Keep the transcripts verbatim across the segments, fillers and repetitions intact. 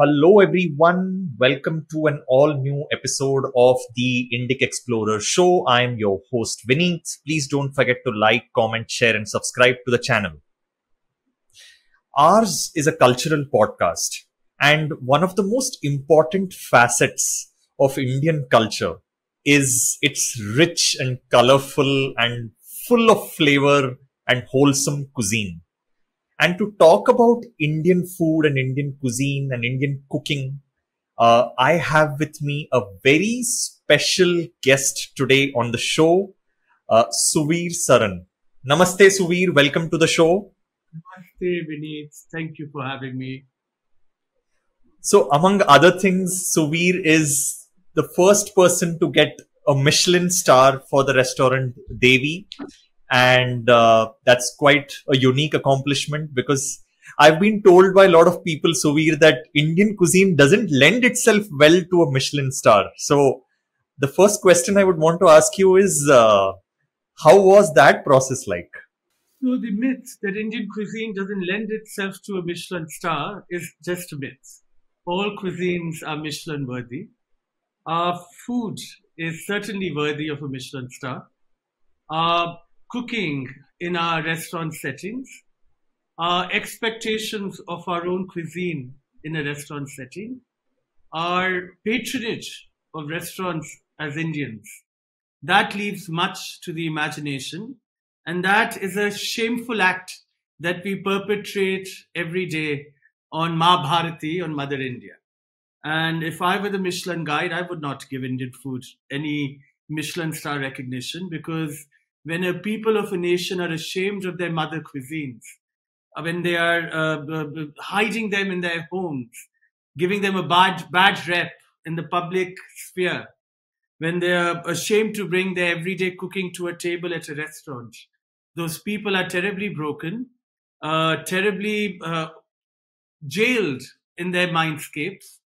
Hello everyone, welcome to an all new episode of the Indic Explorer show. I am your host Vineet. Please don't forget to like, comment, share and subscribe to the channel. Ours is a cultural podcast and one of the most important facets of Indian culture is its rich and colorful and full of flavor and wholesome cuisine. And to talk about Indian food and Indian cuisine and Indian cooking, uh, I have with me a very special guest today on the show, uh, Suvir Saran. Namaste, Suvir. Welcome to the show. Namaste, Vineet. Thank you for having me. So, among other things, Suvir is the first person to get a Michelin star for the restaurant Devi. And uh, that's quite a unique accomplishment because I've been told by a lot of people, Suvir, that Indian cuisine doesn't lend itself well to a Michelin star. So the first question I would want to ask you is, uh, how was that process like? So the myth that Indian cuisine doesn't lend itself to a Michelin star is just a myth. All cuisines are Michelin worthy. Our food is certainly worthy of a Michelin star. Our cooking in our restaurant settings, our expectations of our own cuisine in a restaurant setting, our patronage of restaurants as Indians. That leaves much to the imagination, and that is a shameful act that we perpetrate every day on Ma Bharati, on Mother India. And if I were the Michelin guide, I would not give Indian food any Michelin star recognition, because when a people of a nation are ashamed of their mother cuisines, when they are uh, hiding them in their homes, giving them a bad, bad rep in the public sphere, when they are ashamed to bring their everyday cooking to a table at a restaurant, those people are terribly broken, uh, terribly uh, jailed in their mindscapes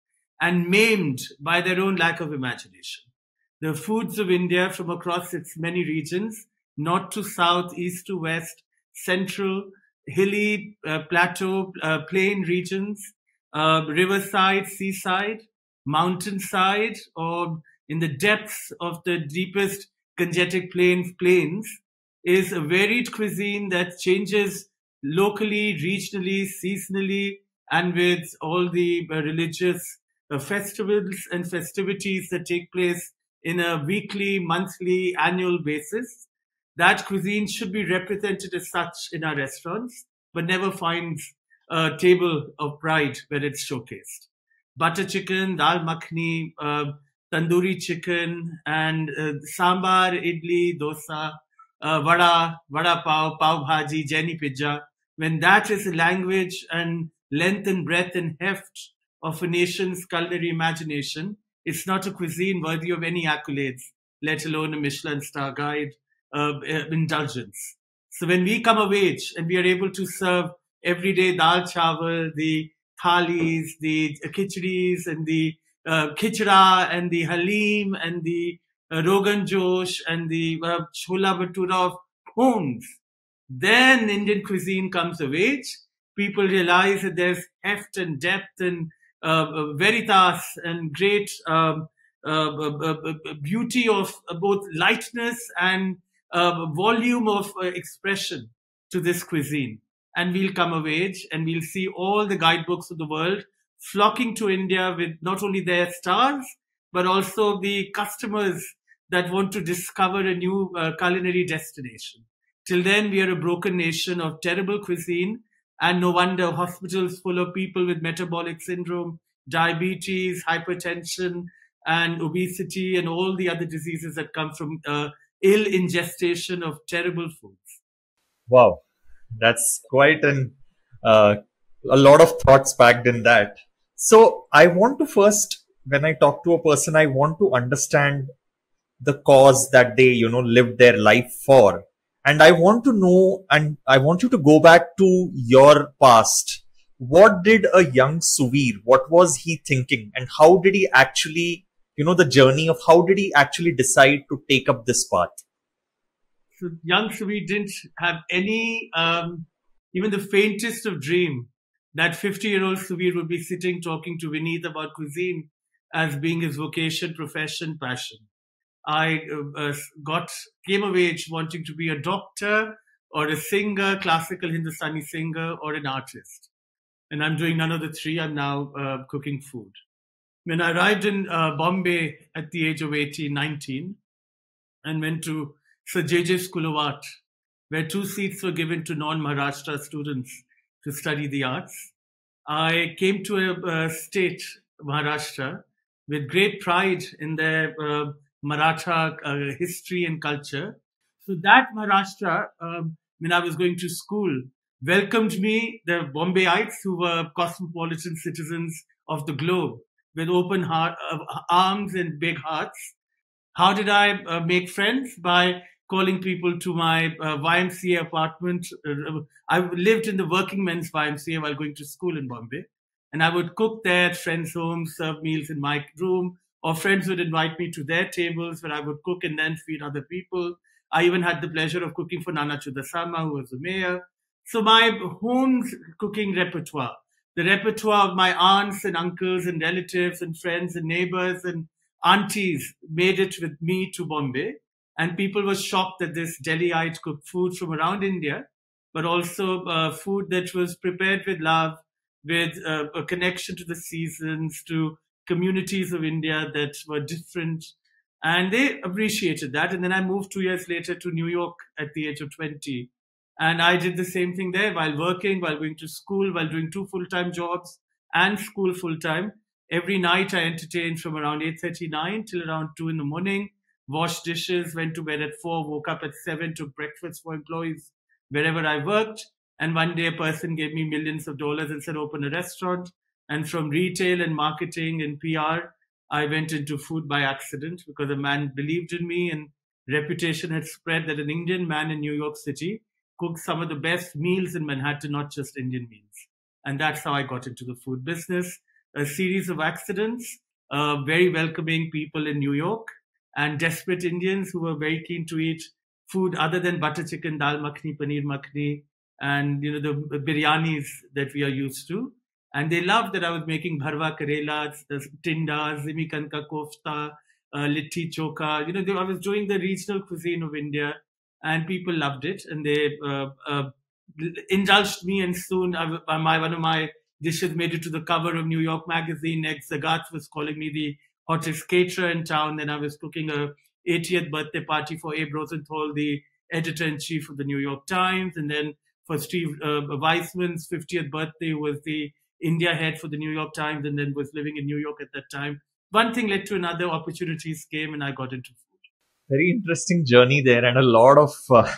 and maimed by their own lack of imagination. The foods of India from across its many regions, north to south, east to west, central, hilly, uh, plateau, uh, plain regions, uh, riverside, seaside, mountainside, or in the depths of the deepest Gangetic plains, plains, is a varied cuisine that changes locally, regionally, seasonally, and with all the uh, religious uh, festivals and festivities that take place in a weekly, monthly, annual basis. That cuisine should be represented as such in our restaurants, but never finds a table of pride when it's showcased. Butter chicken, dal makhni, uh, tandoori chicken, and uh, sambar, idli, dosa, uh, vada, vada pav, pav bhaji, jeni pizza. When that is the language and length and breadth and heft of a nation's culinary imagination, it's not a cuisine worthy of any accolades, let alone a Michelin star guide uh, indulgence. So when we come of age and we are able to serve everyday dal chawal, the thalis, the khichdis, and the uh, khichda, and the halim, and the uh, rogan josh, and the uh, chola bhatura of homes, then Indian cuisine comes of age. People realize that there's heft and depth and Uh, veritas and great um, uh, uh, uh, beauty of both lightness and uh, volume of uh, expression to this cuisine. And we'll come of age and we'll see all the guidebooks of the world flocking to India with not only their stars, but also the customers that want to discover a new uh, culinary destination. Till then, we are a broken nation of terrible cuisine. And no wonder hospitals full of people with metabolic syndrome, diabetes, hypertension, and obesity, and all the other diseases that come from uh, ill ingestion of terrible foods. Wow, that's quite an uh, a lot of thoughts packed in that. So I want to first, when I talk to a person, I want to understand the cause that they, you know, lived their life for. And I want to know, and I want you to go back to your past. What did a young Suvir, what was he thinking? And how did he actually, you know, the journey of how did he actually decide to take up this path? So young Suvir didn't have any, um, even the faintest of dream that fifty-year-old Suvir would be sitting talking to Vineet about cuisine as being his vocation, profession, passion. I uh, got came of age wanting to be a doctor or a singer, classical Hindustani singer, or an artist. And I'm doing none of the three. I'm now uh, cooking food. When I arrived in uh, Bombay at the age of eighteen, nineteen, and went to Sir J J School of Art, where two seats were given to non-Maharashtra students to study the arts, I came to a, a state, Maharashtra, with great pride in their uh, Maratha uh, history and culture. So that Maharashtra, um, when I was going to school, welcomed me, the Bombayites, who were cosmopolitan citizens of the globe, with open heart, uh, arms and big hearts. How did I uh, make friends? By calling people to my uh, Y M C A apartment. Uh, I lived in the working men's Y M C A while going to school in Bombay. And I would cook there at friends' homes, serve meals in my room, or friends would invite me to their tables where I would cook and then feed other people. I even had the pleasure of cooking for Nana Chudasama, who was the mayor. So my home cooking repertoire, the repertoire of my aunts and uncles and relatives and friends and neighbors and aunties, made it with me to Bombay. And people were shocked that this Delhiite cooked food from around India, but also uh, food that was prepared with love, with uh, a connection to the seasons, to communities of India that were different. And they appreciated that. And then I moved two years later to New York at the age of twenty. And I did the same thing there while working, while going to school, while doing two full-time jobs and school full-time. Every night I entertained from around eight thirty-nine till around two in the morning, washed dishes, went to bed at four, woke up at seven, took breakfast for employees wherever I worked. And one day a person gave me millions of dollars and said, open a restaurant. And from retail and marketing and P R, I went into food by accident because a man believed in me and reputation had spread that an Indian man in New York City cooked some of the best meals in Manhattan, not just Indian meals. And that's how I got into the food business. A series of accidents, uh, very welcoming people in New York and desperate Indians who were very keen to eat food other than butter chicken, dal makhni, paneer makhni, and you know the biryanis that we are used to. And they loved that I was making Bharwa Karela, Tinda, Zimikanka Kofta, uh, Litti Choka. You know, they, I was doing the regional cuisine of India and people loved it. And they uh, uh, indulged me, and soon I, my, one of my dishes made it to the cover of New York Magazine. Next, Zagat was calling me the hottest caterer in town. Then I was cooking a eightieth birthday party for Abe Rosenthal, the editor-in-chief of the New York Times. And then for Steve uh, Weissman's fiftieth birthday was the India head for the New York Times, and then was living in New York at that time. One thing led to another, opportunities came and I got into food. Very interesting journey there, and a lot of, uh,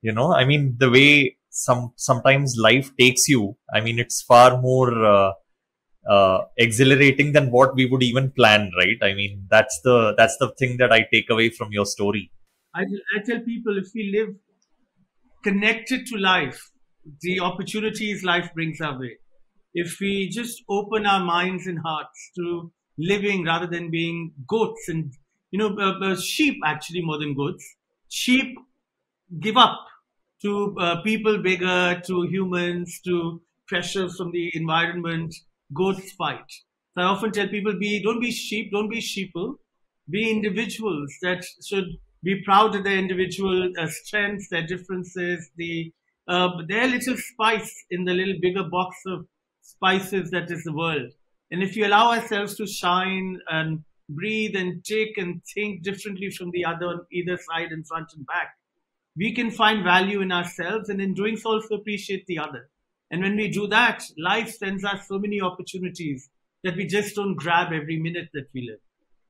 you know, I mean, the way some sometimes life takes you, I mean, it's far more uh, uh, exhilarating than what we would even plan, right? I mean, that's the, that's the thing that I take away from your story. I, I tell people, if we live connected to life, the opportunities life brings our way. If we just open our minds and hearts to living rather than being goats and, you know, uh, uh, sheep actually more than goats, sheep give up to uh, people bigger, to humans, to pressure from the environment, goats fight. So I often tell people, be don't be sheep, don't be sheeple, be individuals that should be proud of their individual uh, strengths, their differences, the uh, their little spice in the little bigger box of spices that is the world. And if we allow ourselves to shine and breathe and take and think differently from the other on either side and front and back, we can find value in ourselves and in doing so also appreciate the other. And when we do that, life sends us so many opportunities that we just don't grab every minute that we live.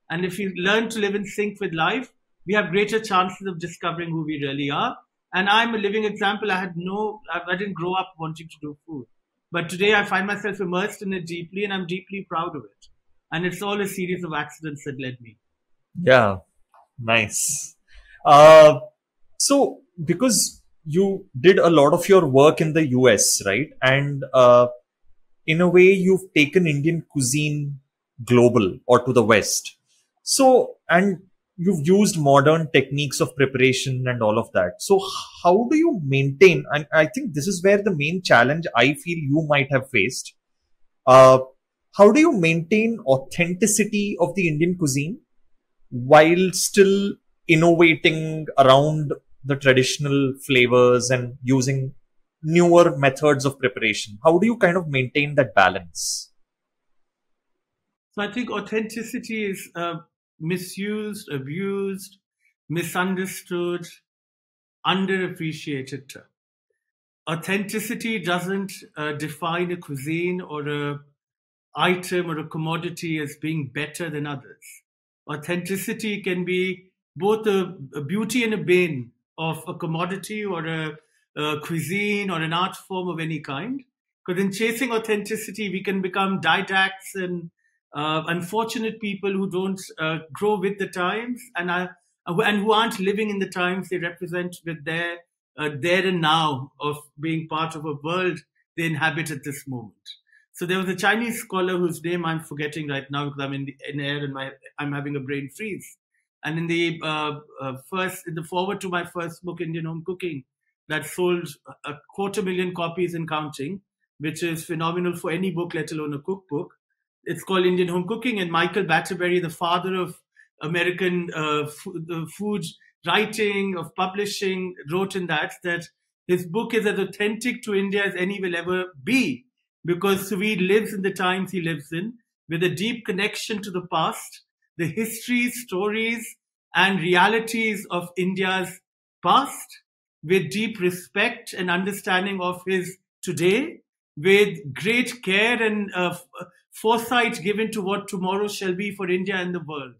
And if we learn to live in sync with life, we have greater chances of discovering who we really are. And I'm a living example. I had no, I didn't grow up wanting to do food. But today I find myself immersed in it deeply, and I'm deeply proud of it. And it's all a series of accidents that led me. Yeah, nice. Uh, so because you did a lot of your work in the U S, right? And uh, in a way you've taken Indian cuisine global or to the West. So, and you've used modern techniques of preparation and all of that. So how do you maintain, and I think this is where the main challenge I feel you might have faced, uh, how do you maintain authenticity of the Indian cuisine while still innovating around the traditional flavors and using newer methods of preparation? How do you kind of maintain that balance? So I think authenticity is uh, misused, abused, misunderstood, underappreciated term. Authenticity doesn't uh, define a cuisine or a item or a commodity as being better than others. Authenticity can be both a, a beauty and a bane of a commodity or a, a cuisine or an art form of any kind. Because in chasing authenticity, we can become didacts and uh, unfortunate people who don't uh, grow with the times and are, and who aren't living in the times they represent with their uh, there and now of being part of a world they inhabit at this moment. So there was a Chinese scholar whose name I'm forgetting right now because I'm in the in air and my, I'm having a brain freeze. And in the uh, uh, first, in the forward to my first book, Indian Home Cooking, that sold a quarter million copies and counting, which is phenomenal for any book, let alone a cookbook. It's called Indian Home Cooking, and Michael Batterberry, the father of American uh, food writing, of publishing, wrote in that that his book is as authentic to India as any will ever be, because Suvir lives in the times he lives in, with a deep connection to the past, the histories, stories, and realities of India's past, with deep respect and understanding of his today, with great care and uh, foresight given to what tomorrow shall be for India and the world.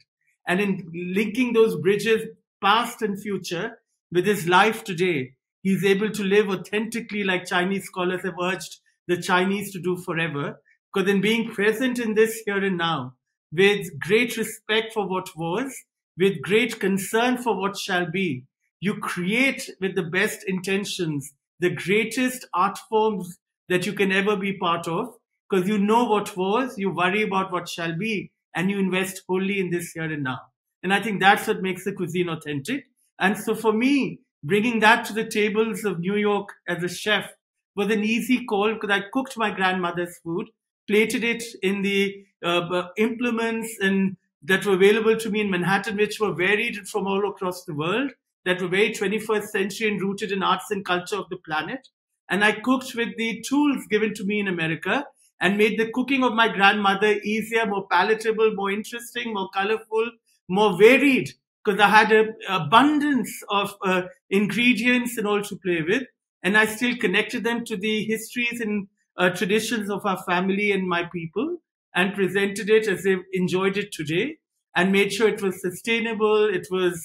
And in linking those bridges, past and future, with his life today, he's able to live authentically like Chinese scholars have urged the Chinese to do forever, because in being present in this here and now, with great respect for what was, with great concern for what shall be, you create with the best intentions the greatest art forms that you can ever be part of, because you know what was, you worry about what shall be, and you invest wholly in this here and now. And I think that's what makes the cuisine authentic. And so for me, bringing that to the tables of New York as a chef was an easy call, because I cooked my grandmother's food, plated it in the uh, implements and that were available to me in Manhattan, which were varied from all across the world, that were very twenty-first century and rooted in arts and culture of the planet. And I cooked with the tools given to me in America and made the cooking of my grandmother easier, more palatable, more interesting, more colorful, more varied, because I had an abundance of uh, ingredients and all to play with. And I still connected them to the histories and uh, traditions of our family and my people, and presented it as they enjoyed it today, and made sure it was sustainable, it was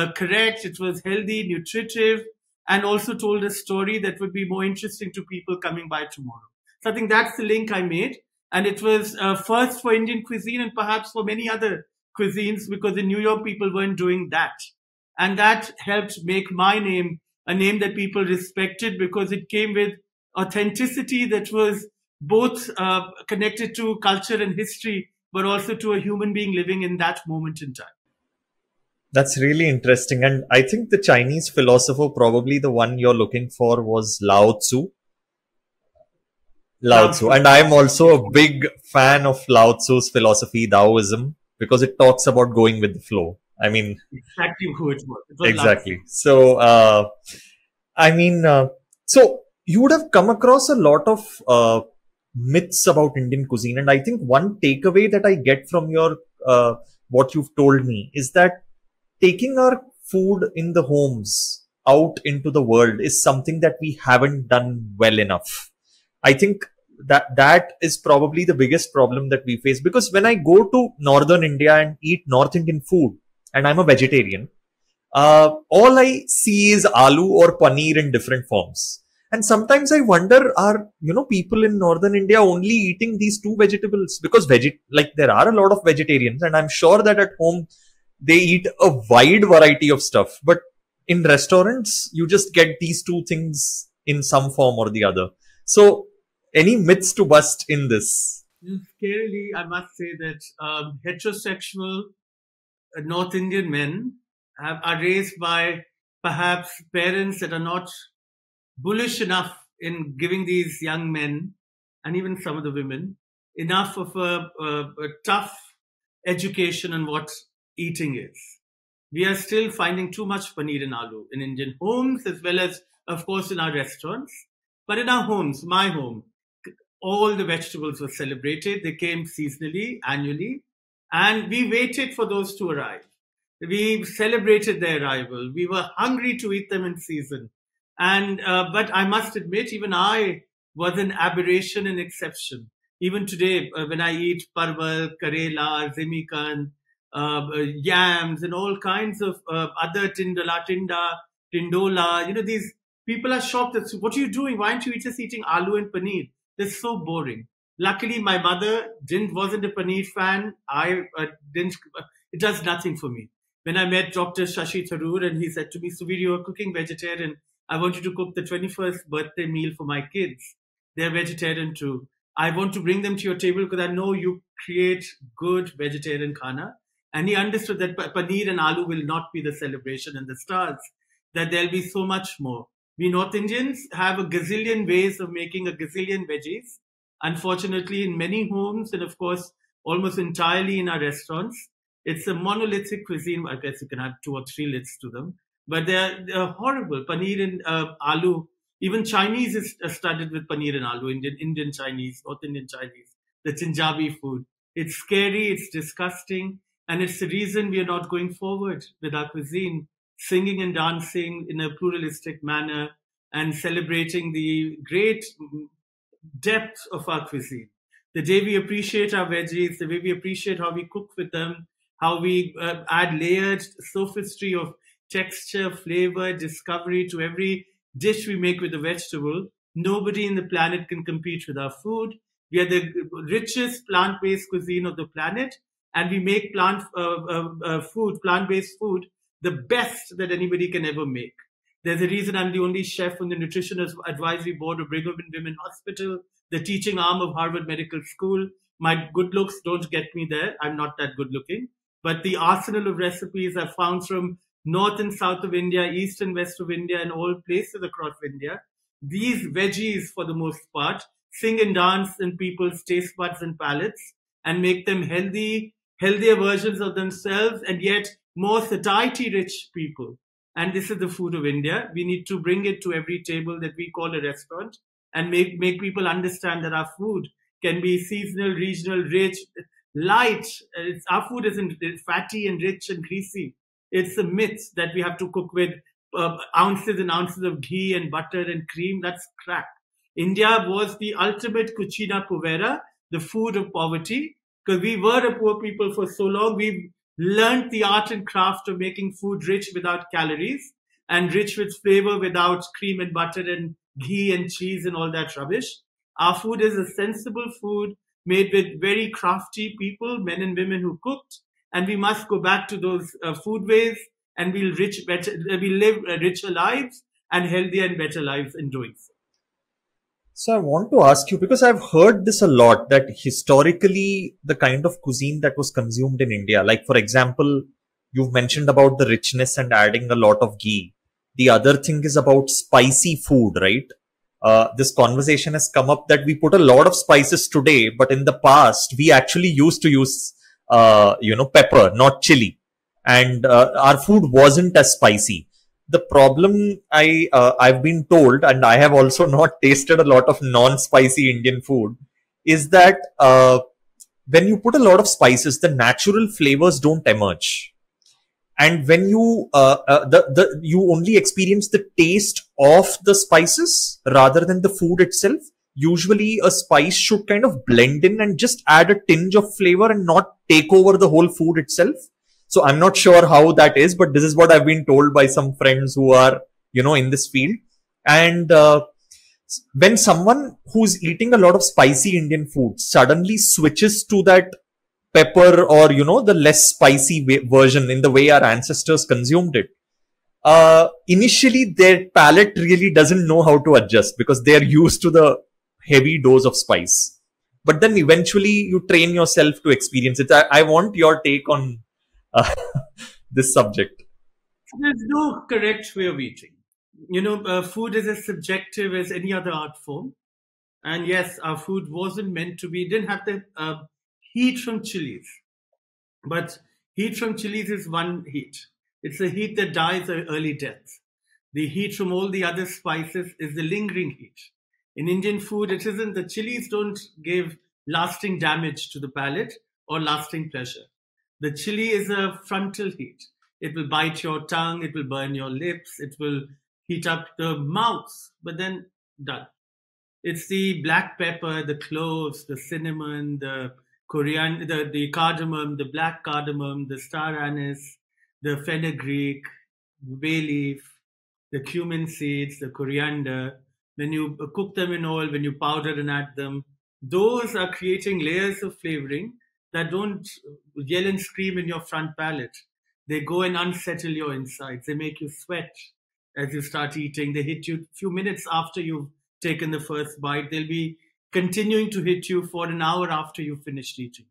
Uh, correct, it was healthy, nutritive, and also told a story that would be more interesting to people coming by tomorrow. So I think that's the link I made. And it was uh, first for Indian cuisine and perhaps for many other cuisines, because in New York, people weren't doing that. And that helped make my name a name that people respected, because it came with authenticity that was both uh, connected to culture and history, but also to a human being living in that moment in time. That's really interesting. And I think the Chinese philosopher, probably the one you're looking for, was Lao Tzu. Lao Tzu. And I'm also a big fan of Lao Tzu's philosophy, Taoism, because it talks about going with the flow. I mean, exactly who it was. It was exactly. So, uh, I mean, uh, so you would have come across a lot of uh, myths about Indian cuisine. And I think one takeaway that I get from your, uh, what you've told me is that taking our food in the homes out into the world is something that we haven't done well enough. I think that that is probably the biggest problem that we face, because when I go to northern India and eat North Indian food, and I'm a vegetarian, uh, all I see is aloo or paneer in different forms. And sometimes I wonder, are, you know, people in northern India only eating these two vegetables? Because veg like there are a lot of vegetarians, and I'm sure that at home, they eat a wide variety of stuff, but in restaurants, you just get these two things in some form or the other. So any myths to bust in this? Scarily, I must say that um, heterosexual North Indian men have, are raised by perhaps parents that are not bullish enough in giving these young men, and even some of the women, enough of a, a, a tough education on what eating is. We are still finding too much paneer and aloo in Indian homes, as well as, of course, in our restaurants. But in our homes, my home, all the vegetables were celebrated. They came seasonally, annually, and we waited for those to arrive. We celebrated their arrival. We were hungry to eat them in season. And uh, but I must admit, even I was an aberration and exception. Even today, uh, when I eat parval, Karela, zimikan, uh, yams, and all kinds of uh, other tindala, tinda, tindola, you know, these people are shocked. That's, what are you doing? Why aren't you just eating aloo and paneer? They're so boring. Luckily, my mother didn't wasn't a paneer fan. I uh, didn't. It does nothing for me. When I met Doctor Shashi Tharoor, and he said to me, "Suvir, you are cooking vegetarian. I want you to cook the twenty-first birthday meal for my kids. They're vegetarian too. I want to bring them to your table because I know you create good vegetarian khana." And he understood that paneer and aloo will not be the celebration and the stars, that there'll be so much more. We North Indians have a gazillion ways of making a gazillion veggies. Unfortunately, in many homes and, of course, almost entirely in our restaurants, it's a monolithic cuisine. I guess you can add two or three lists to them. But they're, they're horrible. Paneer and uh, aloo. Even Chinese is studded with paneer and aloo, Indian, Indian Chinese, North Indian Chinese, the Punjabi food. It's scary, it's disgusting, and it's the reason we are not going forward with our cuisine, singing and dancing in a pluralistic manner and celebrating the great depth of our cuisine. The day we appreciate our veggies, the way we appreciate how we cook with them, how we uh, add layered sophistry of texture, flavor, discovery to every dish we make with a vegetable. Nobody in the planet can compete with our food. We are the richest plant-based cuisine of the planet, and we make plant uh, uh, uh, food, plant-based food, the best that anybody can ever make. There's a reason I'm the only chef on the Nutrition Advisory Board of Brigham and Women's Hospital, the teaching arm of Harvard Medical School. My good looks don't get me there. I'm not that good looking. But the arsenal of recipes I've found from north and south of India, east and west of India, and all places across India, these veggies, for the most part, sing and dance in people's taste buds and palates and make them healthy, healthier versions of themselves, and yet more satiety-rich people. And this is the food of India. We need to bring it to every table that we call a restaurant and make, make people understand that our food can be seasonal, regional, rich, light. It's, our food isn't fatty and rich and greasy. It's a myth that we have to cook with uh, ounces and ounces of ghee and butter and cream. That's crap. India was the ultimate cucina povera, the food of poverty, because we were a poor people for so long. We've learned the art and craft of making food rich without calories and rich with flavor without cream and butter and ghee and cheese and all that rubbish. Our food is a sensible food made with very crafty people, men and women who cooked. And we must go back to those uh, food ways, and we'll, rich better, we'll live richer lives and healthier and better lives in doing so. So I want to ask you, because I've heard this a lot, that historically the kind of cuisine that was consumed in India, like for example, you've mentioned about the richness and adding a lot of ghee. The other thing is about spicy food, right? Uh, this conversation has come up that we put a lot of spices today, but in the past, we actually used to use Uh, you know, pepper, not chili. And uh, our food wasn't as spicy. The problem I, uh, I've been told, and I have also not tasted a lot of non-spicy Indian food, is that uh, when you put a lot of spices, the natural flavors don't emerge. And when you, uh, uh, the, the, you only experience the taste of the spices rather than the food itself. Usually a spice should kind of blend in and just add a tinge of flavor and not take over the whole food itself. So I'm not sure how that is, but this is what I've been told by some friends who are, you know, in this field. And uh, when someone who's eating a lot of spicy Indian food suddenly switches to that pepper or, you know, the less spicy way version in the way our ancestors consumed it, uh, initially their palate really doesn't know how to adjust because they're used to the heavy dose of spice. But then eventually you train yourself to experience it. I, I want your take on uh, this subject? There's no correct way of eating. You know, uh, food is as subjective as any other art form. And yes, our food wasn't meant to be, didn't have the uh, heat from chilies. But heat from chilies is one heat. It's a heat that dies an early death. The heat from all the other spices is the lingering heat. In Indian food, it isn't. The chilies don't give lasting damage to the palate or lasting pleasure. The chili is a frontal heat. It will bite your tongue. It will burn your lips. It will heat up the mouth, but then done. It's the black pepper, the cloves, the cinnamon, the coriander, the, the cardamom, the black cardamom, the star anise, the fenugreek, bay leaf, the cumin seeds, the coriander. When you cook them in oil, when you powder and add them, those are creating layers of flavoring that don't yell and scream in your front palate. They go and unsettle your insides. They make you sweat as you start eating. They hit you a few minutes after you've taken the first bite. They'll be continuing to hit you for an hour after you've finished eating.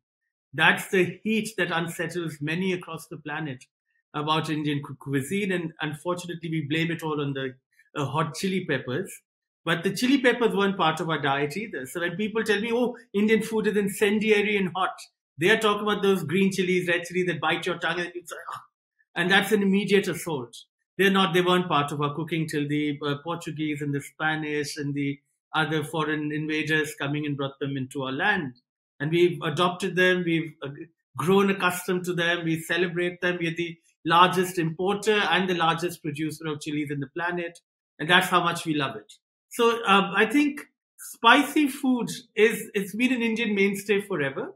That's the heat that unsettles many across the planet about Indian cuisine. And unfortunately, we blame it all on the uh, hot chili peppers. But the chili peppers weren't part of our diet either. So when people tell me, oh, Indian food is incendiary and hot, they are talking about those green chilies, red chilies that bite your tongue. And, it's, ah. and that's an immediate assault. They're not, they weren't part of our cooking till the uh, Portuguese and the Spanish and the other foreign invaders coming and brought them into our land. And we've adopted them. We've uh, grown accustomed to them. We celebrate them. We're the largest importer and the largest producer of chilies in the planet. And that's how much we love it. So um, I think spicy food is, it's been an Indian mainstay forever.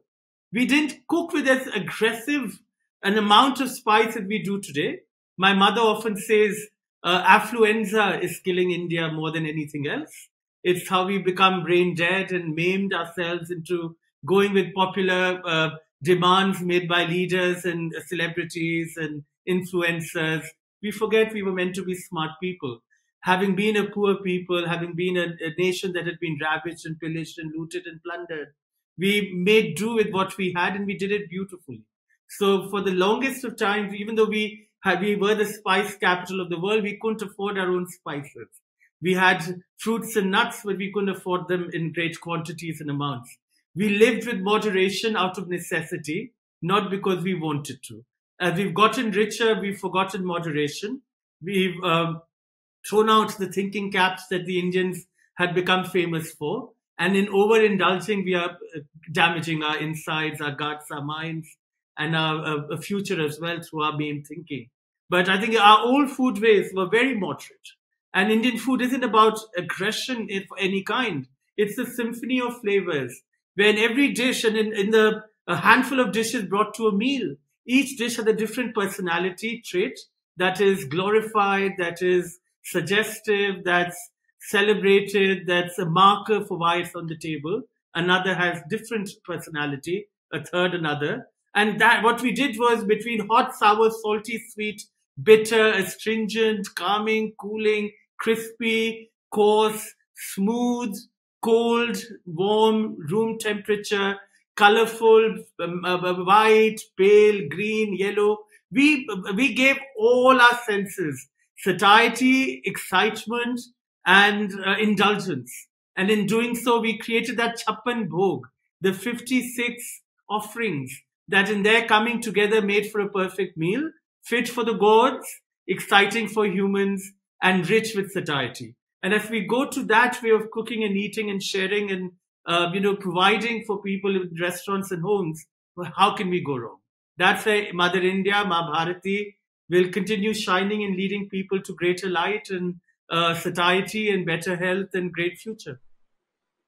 We didn't cook with as aggressive an amount of spice that we do today. My mother often says uh, affluenza is killing India more than anything else. It's how we become brain dead and maimed ourselves into going with popular uh, demands made by leaders and celebrities and influencers. We forget we were meant to be smart people. Having been a poor people, having been a, a nation that had been ravaged and pillaged and looted and plundered, we made do with what we had and we did it beautifully. So for the longest of times, even though we had, we were the spice capital of the world, we couldn't afford our own spices. We had fruits and nuts, but we couldn't afford them in great quantities and amounts. We lived with moderation out of necessity, not because we wanted to. As we've gotten richer, we've forgotten moderation. We've um, thrown out the thinking caps that the Indians had become famous for. And in overindulging, we are damaging our insides, our guts, our minds, and our, our future as well through our main thinking. But I think our old food ways were very moderate. And Indian food isn't about aggression of any kind. It's a symphony of flavors. Where in every dish and in, in the a handful of dishes brought to a meal, each dish has a different personality trait that is glorified, that is suggestive, that's celebrated, that's a marker for why it's on the table. Another has different personality, a third another. And that what we did was between hot, sour, salty, sweet, bitter, astringent, calming, cooling, crispy, coarse, smooth, cold, warm, room temperature, colorful, white, pale, green, yellow. We, we gave all our senses, satiety, excitement, and uh, indulgence. And in doing so, we created that Chappan Bhog, the fifty-six offerings that in their coming together made for a perfect meal, fit for the gods, exciting for humans, and rich with satiety. And if we go to that way of cooking and eating and sharing and, uh, you know, providing for people in restaurants and homes, well, how can we go wrong? That's why Mother India, Ma Bharati, will continue shining and leading people to greater light and uh, satiety and better health and great future.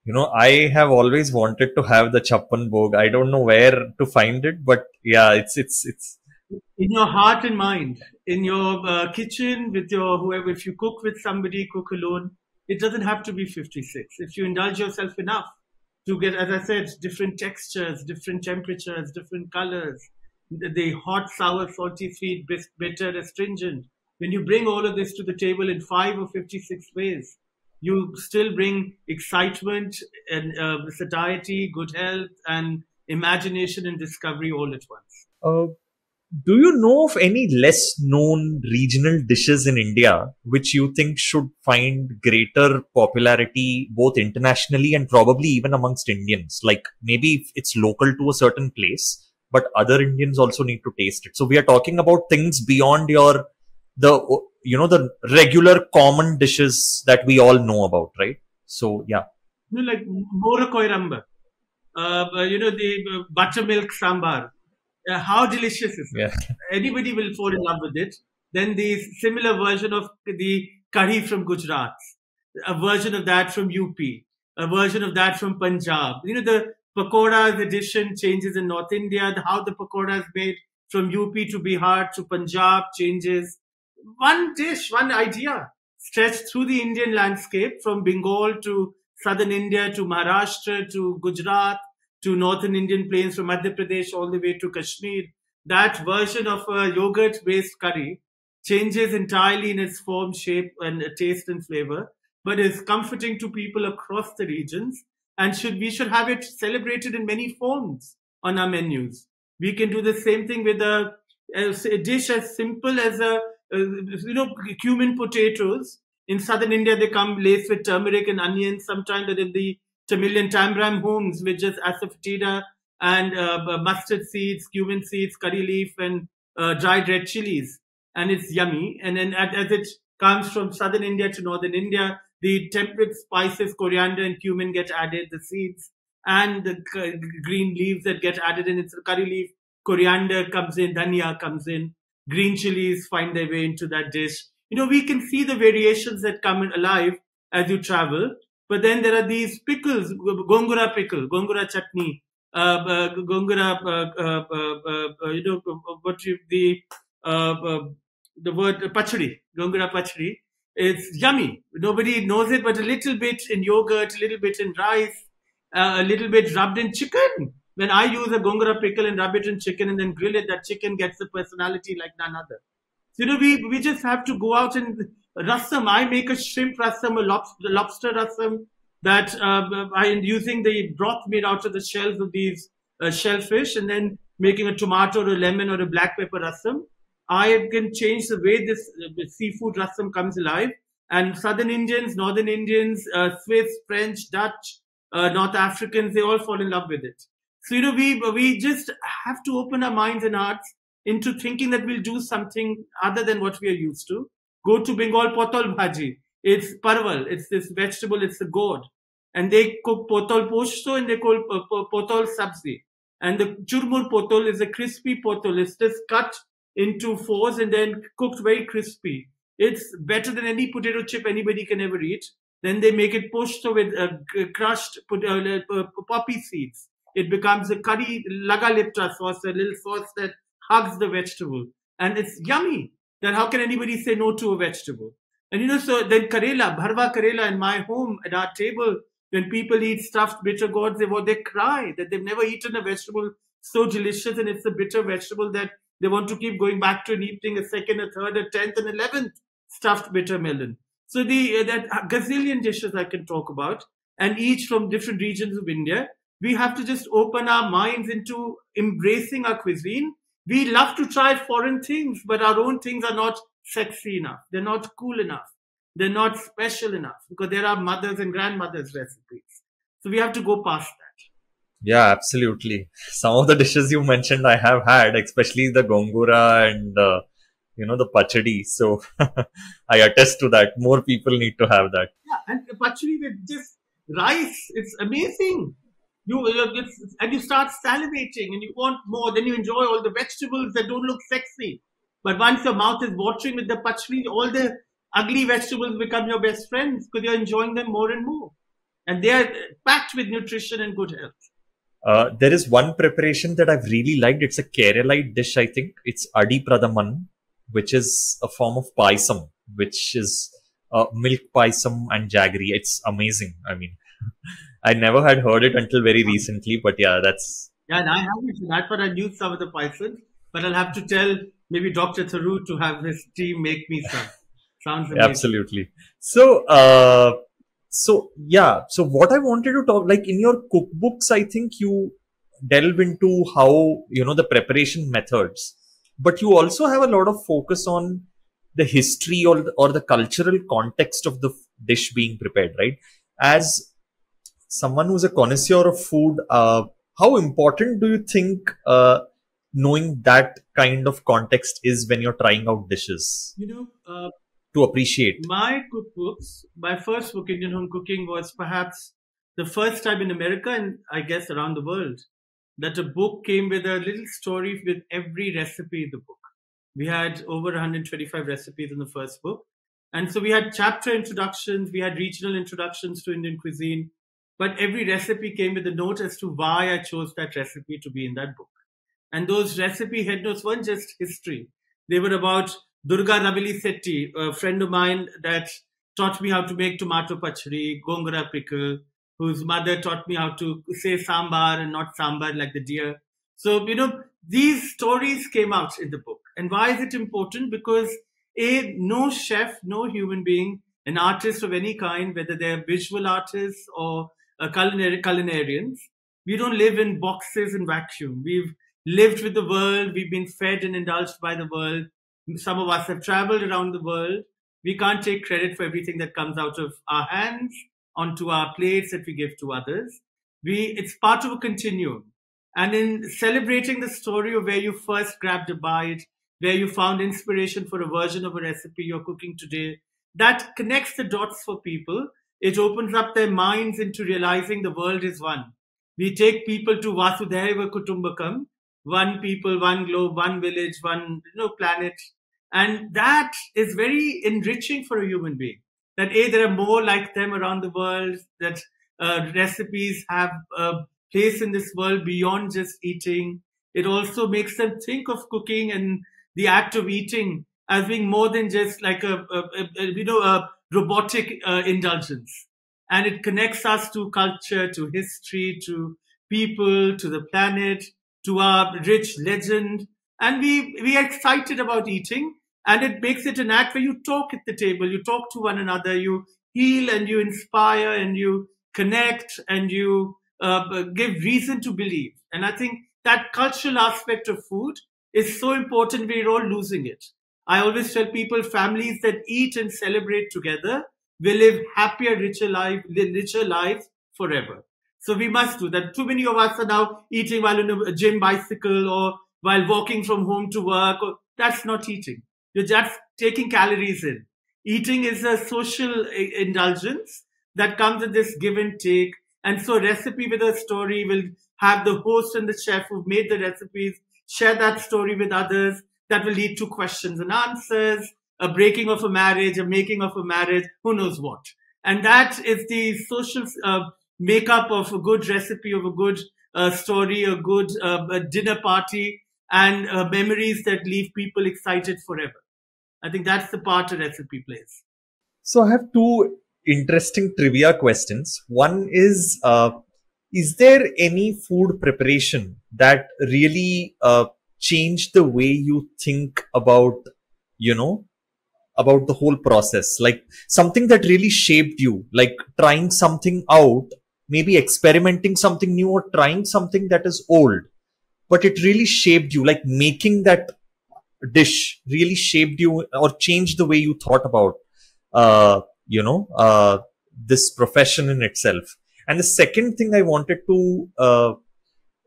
You know, I have always wanted to have the Chappan Bhog. I don't know where to find it, but yeah, it's, it's, it's. In your heart and mind, in your uh, kitchen, with your whoever, if you cook with somebody, cook alone, it doesn't have to be fifty-six. If you indulge yourself enough to get, as I said, different textures, different temperatures, different colors, the hot, sour, salty, sweet, bitter, astringent. When you bring all of this to the table in five or fifty-six ways, you still bring excitement and uh, satiety, good health, and imagination and discovery all at once. Uh, Do you know of any less known regional dishes in India which you think should find greater popularity both internationally and probably even amongst Indians? Like maybe it's local to a certain place, but other Indians also need to taste it. So we are talking about things beyond your, the, you know, the regular common dishes that we all know about, right? So, yeah. No, like Mora Koiramba, uh, you know, the buttermilk sambar. Uh, how delicious is it? Yeah. Anybody will fall in love with it. Then the similar version of the curry from Gujarat, a version of that from U P, a version of that from Punjab. You know, the pakoda's edition changes in North India, how the pakoda is made from U P to Bihar to Punjab changes. One dish, one idea stretched through the Indian landscape from Bengal to southern India to Maharashtra to Gujarat, to northern Indian plains, from Madhya Pradesh all the way to Kashmir. That version of a yogurt-based curry changes entirely in its form, shape, and taste and flavor, but is comforting to people across the regions, and should we should have it celebrated in many forms on our menus. We can do the same thing with a, a dish as simple as a, a you know, cumin potatoes. In southern India, they come laced with turmeric and onions. Sometimes that in the Tamilian tamram homes with just asafoetida and uh, mustard seeds, cumin seeds, curry leaf, and uh, dried red chilies. And it's yummy. And then as it comes from southern India to northern India, the temperate spices, coriander and cumin get added, the seeds and the green leaves that get added in. It's a curry leaf, coriander comes in, dhania comes in, green chilies find their way into that dish. You know, we can see the variations that come alive as you travel. But then there are these pickles, gongura pickle, gongura chutney, uh, uh, gongura, uh, uh, uh, uh, you know, what you, the, uh, uh, the word uh, pachadi, gongura pachadi. It's yummy. Nobody knows it, but a little bit in yogurt, a little bit in rice, uh, a little bit rubbed in chicken. When I use a gongura pickle and rub it in chicken and then grill it, that chicken gets a personality like none other. So, you know, we, we just have to go out and... Rasam, I make a shrimp rasam, a lobster, lobster rasam that uh, I am using the broth made out of the shells of these uh, shellfish, and then making a tomato or a lemon or a black pepper rasam. I can change the way this uh, seafood rasam comes alive. And southern Indians, northern Indians, uh, Swiss, French, Dutch, uh, North Africans, they all fall in love with it. So, you know, we, we just have to open our minds and hearts into thinking that we'll do something other than what we are used to. Go to Bengal, potol bhaji. It's parval. It's this vegetable. It's a gourd. And they cook potol poshto and they call potol sabzi. And the churmur potol is a crispy potol. It's just cut into fours and then cooked very crispy. It's better than any potato chip anybody can ever eat. Then they make it poshto with uh, crushed poppy seeds. It becomes a curry lagalipta sauce, a little sauce that hugs the vegetable. And it's yummy. Then how can anybody say no to a vegetable? And you know, so then Karela, Bharwa Karela in my home, at our table, when people eat stuffed bitter gourds, they, well, they cry that they've never eaten a vegetable so delicious, and it's a bitter vegetable that they want to keep going back to and eating a second, a third, a tenth, and eleventh stuffed bitter melon. So the uh, that gazillion dishes I can talk about, and each from different regions of India. We have to just open our minds into embracing our cuisine. We love to try foreign things, but our own things are not sexy enough. They're not cool enough. They're not special enough because there are mothers and grandmothers' recipes. So we have to go past that. Yeah, absolutely. Some of the dishes you mentioned I have had, especially the gongura and, uh, you know, the pachadi. So I attest to that. More people need to have that. Yeah, and the pachadi with just rice, it's amazing. You, it's, and you start salivating and you want more. Then you enjoy all the vegetables that don't look sexy. But once your mouth is watering with the pachadi, all the ugly vegetables become your best friends because you're enjoying them more and more. And they're packed with nutrition and good health. Uh, there is one preparation that I've really liked. It's a Keralite dish, I think. It's Adi Pradaman, which is a form of paisam, which is uh, milk paisam and jaggery. It's amazing. I mean... I never had heard it until very recently, but yeah, that's... Yeah, and I haven't seen that, but I knew some of the paisam. But I'll have to tell maybe Doctor Tharoor to have his team make me some. Sounds amazing. Absolutely. So, uh, so yeah, so what I wanted to talk, like in your cookbooks, I think you delve into how, you know, the preparation methods. but you also have a lot of focus on the history or the, or the cultural context of the dish being prepared, right? As someone who's a connoisseur of food, uh, how important do you think uh, knowing that kind of context is when you're trying out dishes? You know, uh, to appreciate my cookbooks. My first book, Indian Home Cooking, was perhaps the first time in America and I guess around the world that a book came with a little story with every recipe in the book. We had over one hundred twenty-five recipes in the first book. And so we had chapter introductions, we had regional introductions to Indian cuisine, but every recipe came with a note as to why I chose that recipe to be in that book. And those recipe head notes weren't just history. They were about Durga Ravili Setti, a friend of mine that taught me how to make tomato pachadi, gongura pickle, whose mother taught me how to say sambar and not sambar like the deer. So, you know, these stories came out in the book. And why is it important? Because A, no chef, no human being, an artist of any kind, whether they're visual artists or uh, culinary, culinarians, we don't live in boxes and vacuum. We've lived with the world. We've been fed and indulged by the world. Some of us have traveled around the world. We can't take credit for everything that comes out of our hands onto our plates that we give to others. We, it's part of a continuum. And in celebrating the story of where you first grabbed a bite, where you found inspiration for a version of a recipe you're cooking today, that connects the dots for people. It opens up their minds into realizing the world is one. We take people to Vasudhaiva Kutumbakam, one people, one globe, one village, one you know, planet. And that is very enriching for a human being. That A, there are more like them around the world, that uh, recipes have a place in this world beyond just eating. It also makes them think of cooking and the act of eating as being more than just like a, a, a you know, a robotic uh, indulgence. And it connects us to culture, to history, to people, to the planet, to our rich legend. And we, we are excited about eating. And it makes it an act where you talk at the table, you talk to one another, you heal and you inspire and you connect and you uh, give reason to believe. And I think that cultural aspect of food is so important. We're all losing it. I always tell people, families that eat and celebrate together will live happier, richer life, richer lives forever. So we must do that. Too many of us are now eating while on a gym bicycle or while walking from home to work. Or, that's not eating. You're just taking calories in. Eating is a social indulgence that comes with this give and take. And so a recipe with a story will have the host and the chef who've made the recipes share that story with others. That will lead to questions and answers, a breaking of a marriage, a making of a marriage, who knows what. And that is the social uh, makeup of a good recipe, of a good uh, story, a good uh, a dinner party, and uh, memories that leave people excited forever. I think that's the part a recipe plays. So I have two interesting trivia questions. One is, uh, is there any food preparation that really uh, changed the way you think about, you know, about the whole process? Like something that really shaped you, like trying something out, maybe experimenting something new or trying something that is old, but it really shaped you, like making that dish really shaped you or changed the way you thought about uh, you know, uh, this profession in itself. And the second thing I wanted to, uh,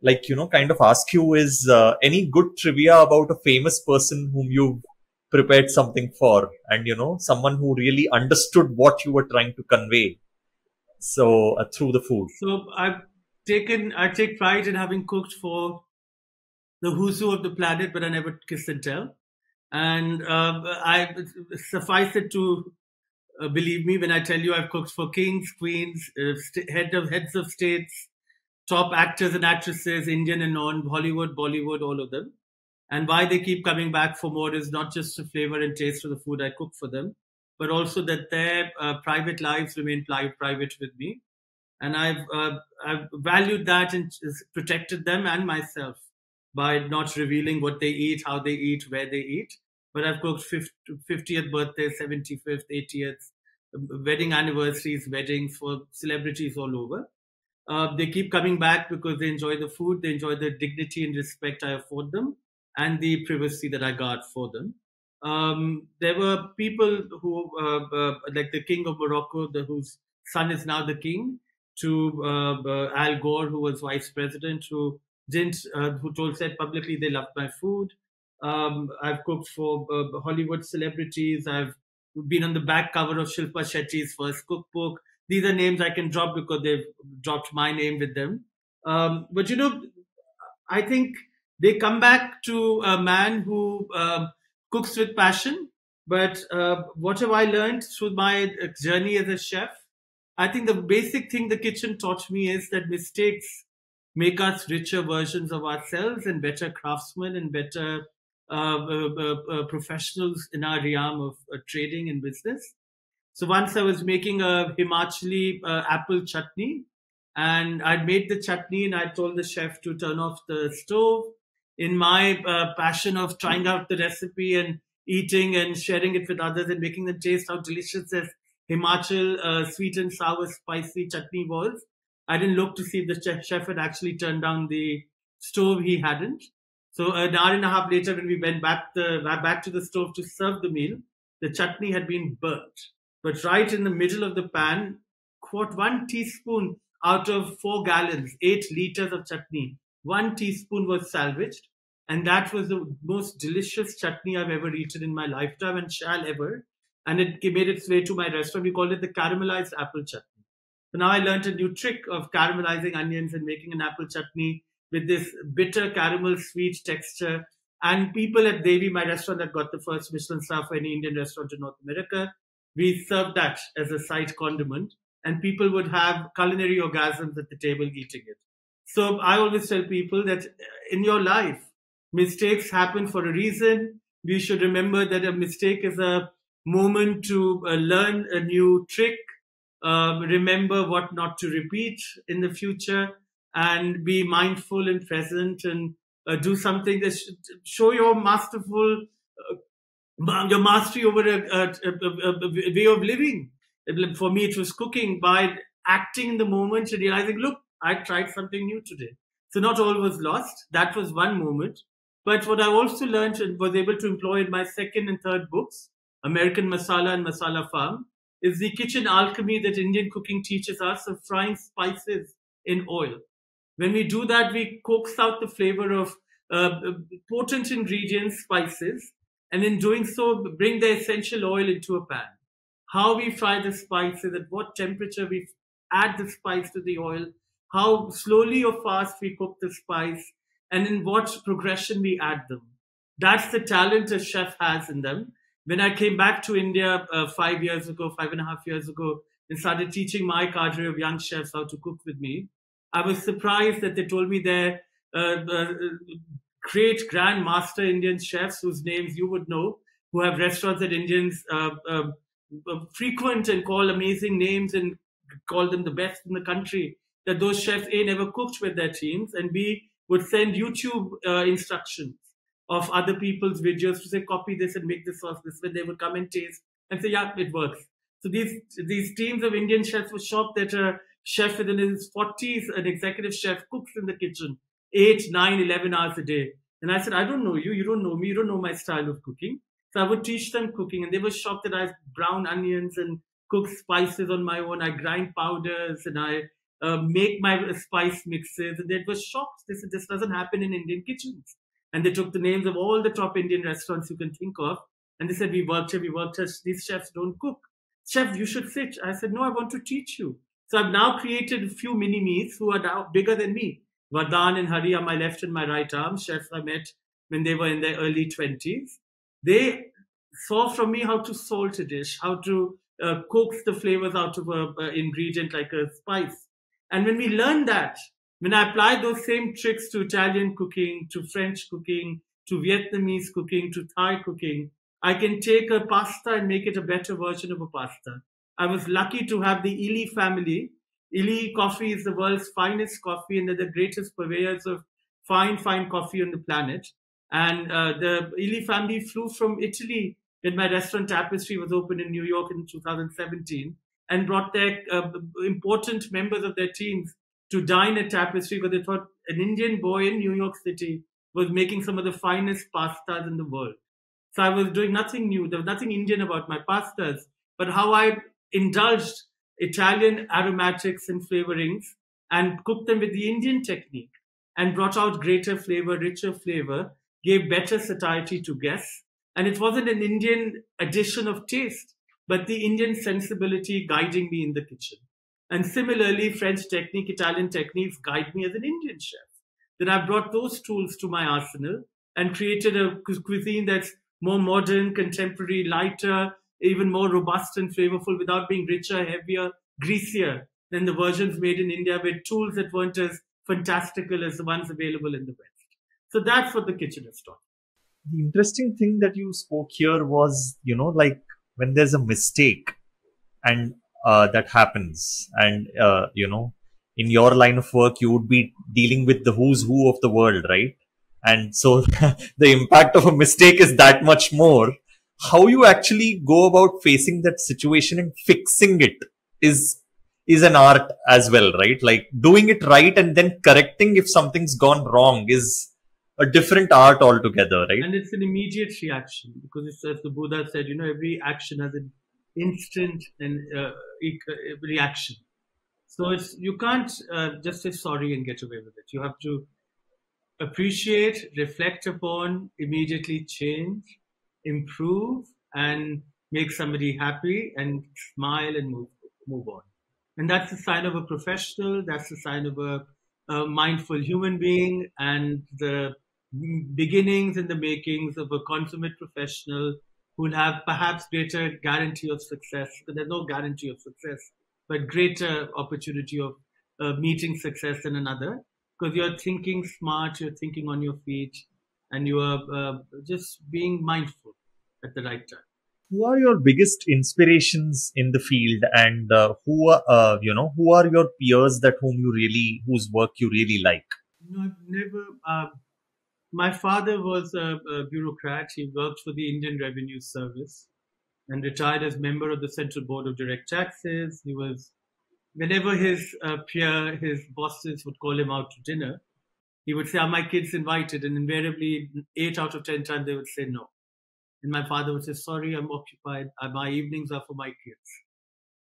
like, you know, kind of ask you is uh, any good trivia about a famous person whom you prepared something for and, you know, someone who really understood what you were trying to convey. So uh, through the food. So I've taken, I take pride in having cooked for the who's who of the planet, but I never kiss and tell. And uh, I suffice it to Uh, believe me when I tell you I've cooked for kings, queens, uh, head of, heads of states, top actors and actresses, Indian and non, Hollywood, Bollywood, all of them. And why they keep coming back for more is not just the flavor and taste of the food I cook for them, but also that their uh, private lives remain private with me. And I've, uh, I've valued that and protected them and myself by not revealing what they eat, how they eat, where they eat. But I've cooked fiftieth birthdays, seventy-fifth, eightieth, wedding anniversaries, weddings for celebrities all over. Uh, they keep coming back because they enjoy the food. They enjoy the dignity and respect I afford them. and the privacy that I got for them. Um, there were people who, uh, uh, like the king of Morocco, the, whose son is now the king, to uh, uh, Al Gore, who was vice president, who didn't, uh, who told said publicly they loved my food. Um, I've cooked for uh, Hollywood celebrities. I've been on the back cover of Shilpa Shetty's first cookbook. These are names I can drop because they've dropped my name with them. Um, but, you know, I think they come back to a man who uh, cooks with passion. But uh, what have I learned through my journey as a chef? I think the basic thing the kitchen taught me is that mistakes make us richer versions of ourselves and better craftsmen and better uh, uh, uh, professionals in our realm of uh, trading and business. So once I was making a Himachali uh, apple chutney, and I made the chutney and I told the chef to turn off the stove. In my uh, passion of trying out the recipe and eating and sharing it with others and making them taste how delicious this Himachal uh, sweet and sour spicy chutney was, I didn't look to see if the chef had actually turned down the stove. He hadn't. So an hour and a half later, when we went back, the, back to the stove to serve the meal, the chutney had been burnt. But right in the middle of the pan, quote, one teaspoon out of four gallons, eight liters of chutney, one teaspoon was salvaged. And that was the most delicious chutney I've ever eaten in my lifetime and shall ever. And it made its way to my restaurant. We called it the caramelized apple chutney. So now I learned a new trick of caramelizing onions and making an apple chutney with this bitter caramel sweet texture. And people at Devi, my restaurant that got the first Michelin star for any Indian restaurant in North America, we served that as a side condiment, and people would have culinary orgasms at the table eating it. So I always tell people that in your life, mistakes happen for a reason. We should remember that a mistake is a moment to uh, learn a new trick, uh, remember what not to repeat in the future, and be mindful and present and uh, do something that should show your masterful uh, your mastery over a, a, a, a way of living. For me, it was cooking, by acting in the moment and realizing, look, I tried something new today. So not all was lost. That was one moment. But what I also learned and was able to employ in my second and third books, American Masala and Masala Farm, is the kitchen alchemy that Indian cooking teaches us of frying spices in oil. When we do that, we coax out the flavor of uh, potent ingredients, spices, and in doing so, bring the essential oil into a pan. How we fry the spices, at what temperature we add the spice to the oil, how slowly or fast we cook the spice, and in what progression we add them. That's the talent a chef has in them. When I came back to India uh, five years ago, five and a half years ago, and started teaching my cadre of young chefs how to cook with me, I was surprised that they told me their uh, uh, great grand master Indian chefs whose names you would know, who have restaurants that Indians uh, uh, frequent and call amazing names and call them the best in the country, that those chefs, A, never cooked with their teams, and B, would send YouTube uh, instructions of other people's videos to say, copy this and make this sauce this way. They would come and taste and say, yeah, it works. So these, these teams of Indian chefs were shocked that a chef within his forties, an executive chef, cooks in the kitchen eight, nine, eleven hours a day. And I said, I don't know you, you don't know me, you don't know my style of cooking. So I would teach them cooking, and they were shocked that I brown onions and cook spices on my own. I grind powders and I uh, make my spice mixes. And they were shocked. They said, this doesn't happen in Indian kitchens. And they took the names of all the top Indian restaurants you can think of. And they said, we worked here, we worked here. These chefs don't cook. Chef, you should sit. I said, no, I want to teach you. So I've now created a few mini-me's who are now bigger than me. Vardhan and Hari are my left and my right arm, chefs I met when they were in their early twenties. They saw from me how to salt a dish, how to uh, coax the flavors out of an uh, ingredient like a spice. And when we learned that, when I applied those same tricks to Italian cooking, to French cooking, to Vietnamese cooking, to Thai cooking, I can take a pasta and make it a better version of a pasta. I was lucky to have the Illy family. Illy coffee is the world's finest coffee, and they're the greatest purveyors of fine, fine coffee on the planet. And uh, the Illy family flew from Italy when my restaurant Tapestry was opened in New York in two thousand seventeen, and brought their uh, important members of their teams to dine at Tapestry because they thought an Indian boy in New York City was making some of the finest pastas in the world. So I was doing nothing new. There was nothing Indian about my pastas, but how I indulged Italian aromatics and flavorings and cooked them with the Indian technique and brought out greater flavor, richer flavor, gave better satiety to guests. And it wasn't an Indian addition of taste, but the Indian sensibility guiding me in the kitchen. And similarly, French technique, Italian techniques guide me as an Indian chef. That I brought those tools to my arsenal and created a cuisine that's more modern, contemporary, lighter, even more robust and flavorful without being richer, heavier, greasier than the versions made in India with tools that weren't as fantastical as the ones available in the West. So that's what the kitchen has taught. The interesting thing that you spoke here was, you know, like when there's a mistake and uh, that happens and, uh, you know, in your line of work, you would be dealing with the who's who of the world, right? And so the impact of a mistake is that much more. How you actually go about facing that situation and fixing it is is an art as well, right? Like doing it right and then correcting if something's gone wrong is a different art altogether, right? And it's an immediate reaction because it's, as the Buddha said, you know, every action has an instant and uh, reaction. So it's, you can't uh, just say sorry and get away with it. You have to appreciate, reflect upon, immediately change, improve, and make somebody happy and smile and move, move on. And that's the sign of a professional. That's the sign of a, a mindful human being and the beginnings and the makings of a consummate professional who will have perhaps greater guarantee of success. But there's no guarantee of success, but greater opportunity of uh, meeting success than another. Because you're thinking smart, you're thinking on your feet, and you are uh, just being mindful at the right time. Who are your biggest inspirations in the field, and uh, who are uh, you know who are your peers that whom you really whose work you really like? You know, I've never. Uh, my father was a, a bureaucrat. He worked for the Indian Revenue Service and retired as member of the Central Board of Direct Taxes. He was. Whenever his uh, peer, his bosses would call him out to dinner, he would say, are my kids invited? And invariably, eight out of ten times, they would say no. And my father would say, sorry, I'm occupied. My evenings are for my kids.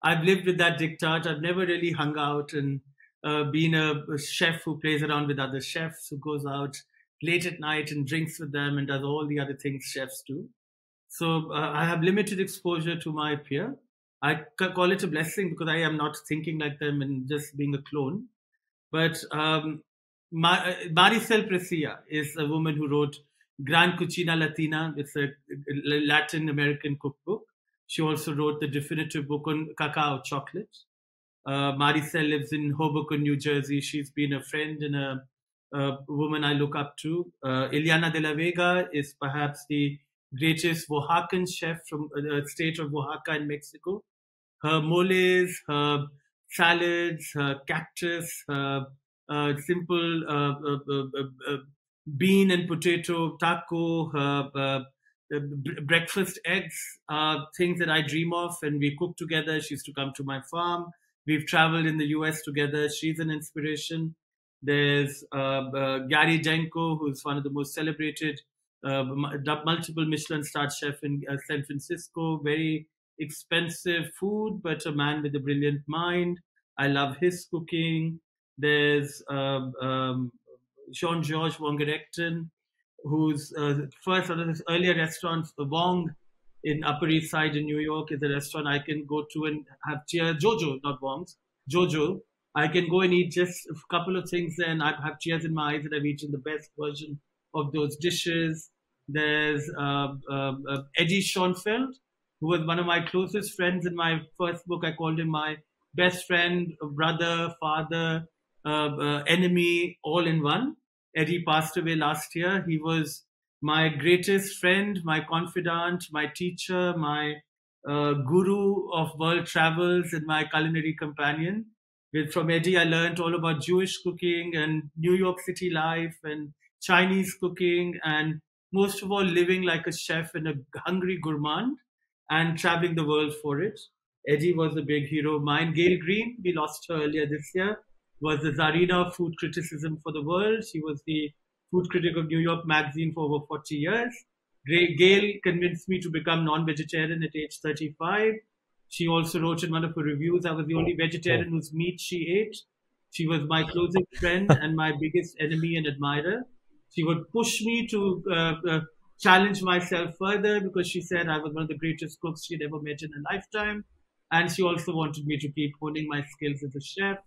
I've lived with that diktat. I've never really hung out and uh, been a, a chef who plays around with other chefs, who goes out late at night and drinks with them and does all the other things chefs do. So uh, I have limited exposure to my peer. I call it a blessing because I am not thinking like them and just being a clone. But um, Maricel Precia is a woman who wrote Gran Cucina Latina. It's a Latin American cookbook. She also wrote the definitive book on cacao chocolate. Uh, Maricel lives in Hoboken, New Jersey. She's been a friend and a, a woman I look up to. Uh, Ileana de la Vega is perhaps the greatest Oaxacan chef from the state of Oaxaca in Mexico. Her moles, her salads, her cactus, her uh, simple uh, uh, uh, uh, bean and potato taco, her uh, uh, breakfast eggs are things that I dream of, and we cook together. She used to come to my farm. We've traveled in the U S together. She's an inspiration. There's uh, uh, Gary Denko, who's one of the most celebrated uh, multiple Michelin star chef in uh, San Francisco, very expensive food, but a man with a brilliant mind. I love his cooking. There's um, um, Jean-Georges Wongerechten, whose uh, first one of his earlier restaurants, Wong, in Upper East Side in New York, is a restaurant I can go to and have cheers. Jojo, not Wong's, Jojo. I can go and eat just a couple of things there, and I have tears in my eyes that I've eaten the best version of those dishes. There's uh, uh, uh, Eddie Schoenfeld, who was one of my closest friends in my first book. I called him my best friend, brother, father, uh, uh, enemy, all in one. Eddie passed away last year. He was my greatest friend, my confidant, my teacher, my uh, guru of world travels and my culinary companion. With, from Eddie, I learned all about Jewish cooking and New York City life and Chinese cooking and most of all living like a chef and a hungry gourmand and traveling the world for it. Eddie was a big hero of mine. Gail Green, we lost her earlier this year, was the Tsarina of food criticism for the world. She was the food critic of New York Magazine for over forty years. Gail convinced me to become non-vegetarian at age thirty-five. She also wrote in one of her reviews, I was the only vegetarian whose meat she ate. She was my closest friend and my biggest enemy and admirer. She would push me to uh, uh, challenge myself further because she said I was one of the greatest cooks she'd ever met in her lifetime. And she also wanted me to keep honing my skills as a chef.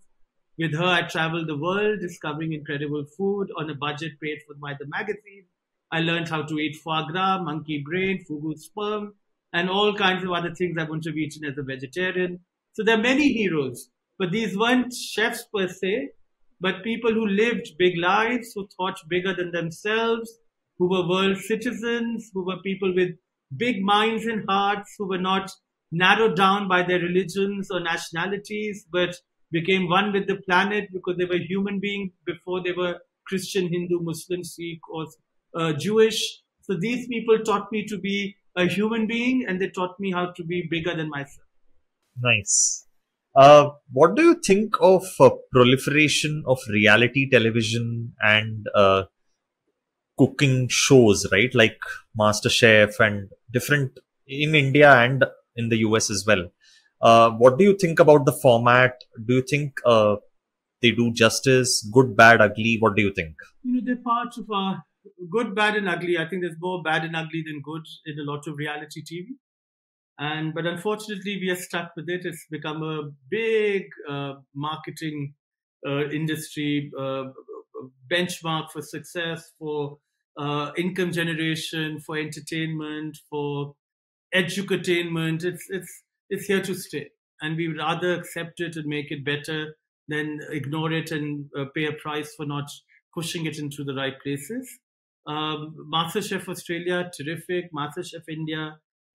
With her, I traveled the world, discovering incredible food on a budget paid for by the magazine. I learned how to eat foie gras, monkey brain, fugu sperm, and all kinds of other things I wouldn't have eaten as a vegetarian. So there are many heroes, but these weren't chefs per se, but people who lived big lives, who thought bigger than themselves, who were world citizens, who were people with big minds and hearts, who were not narrowed down by their religions or nationalities, but became one with the planet because they were human beings before they were Christian, Hindu, Muslim, Sikh, or Uh, Jewish. So these people taught me to be a human being, and they taught me how to be bigger than myself. Nice. Uh, what do you think of uh, proliferation of reality television and uh, cooking shows, right? Like MasterChef and different in India and in the U S as well. Uh, what do you think about the format? Do you think uh, they do justice? Good, bad, ugly? What do you think? You know, they're part of our good, bad, and ugly. I think there's more bad and ugly than good in a lot of reality T V. And but unfortunately, we are stuck with it. It's become a big uh, marketing uh, industry uh, benchmark for success, for uh, income generation, for entertainment, for educatainment. It's it's it's here to stay, and we would rather accept it and make it better than ignore it and uh, pay a price for not pushing it into the right places. Um, MasterChef Australia, terrific. MasterChef India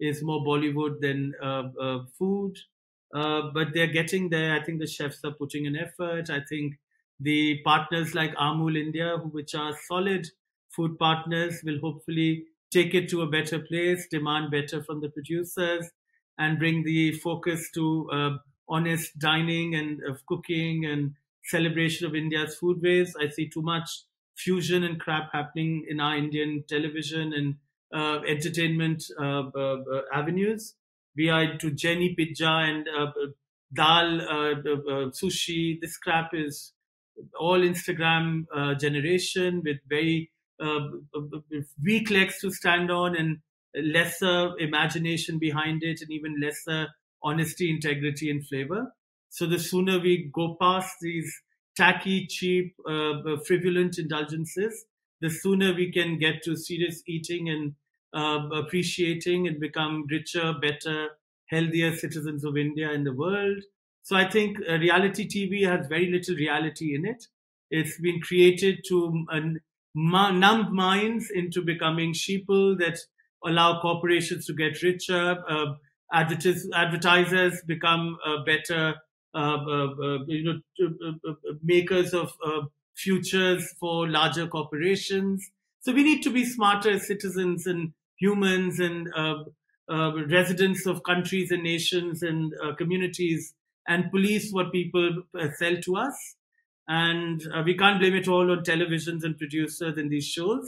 is more Bollywood than uh, uh, food, uh, but they're getting there. I think the chefs are putting in effort. I think the partners like Amul India, which are solid food partners, will hopefully take it to a better place, demand better from the producers, and bring the focus to uh, honest dining and of cooking and celebration of India's foodways. I see too much fusion and crap happening in our Indian television and uh, entertainment uh, uh, avenues. We are into Jenny Pizza and uh, Dal, uh, uh, sushi. This crap is all Instagram uh, generation with very uh, weak legs to stand on and lesser imagination behind it and even lesser honesty, integrity, and flavor. So the sooner we go past these tacky, cheap, uh, frivolent indulgences, the sooner we can get to serious eating and uh, appreciating and become richer, better, healthier citizens of India and the world. So I think uh, reality T V has very little reality in it. It's been created to uh, numb minds into becoming sheeple that allow corporations to get richer, uh, advertis advertisers become uh, better Uh, uh, uh, you know, uh, uh, makers of uh, futures for larger corporations. So we need to be smarter citizens and humans and uh, uh, residents of countries and nations and uh, communities, and police what people uh, sell to us. And uh, we can't blame it all on televisions and producers and these shows.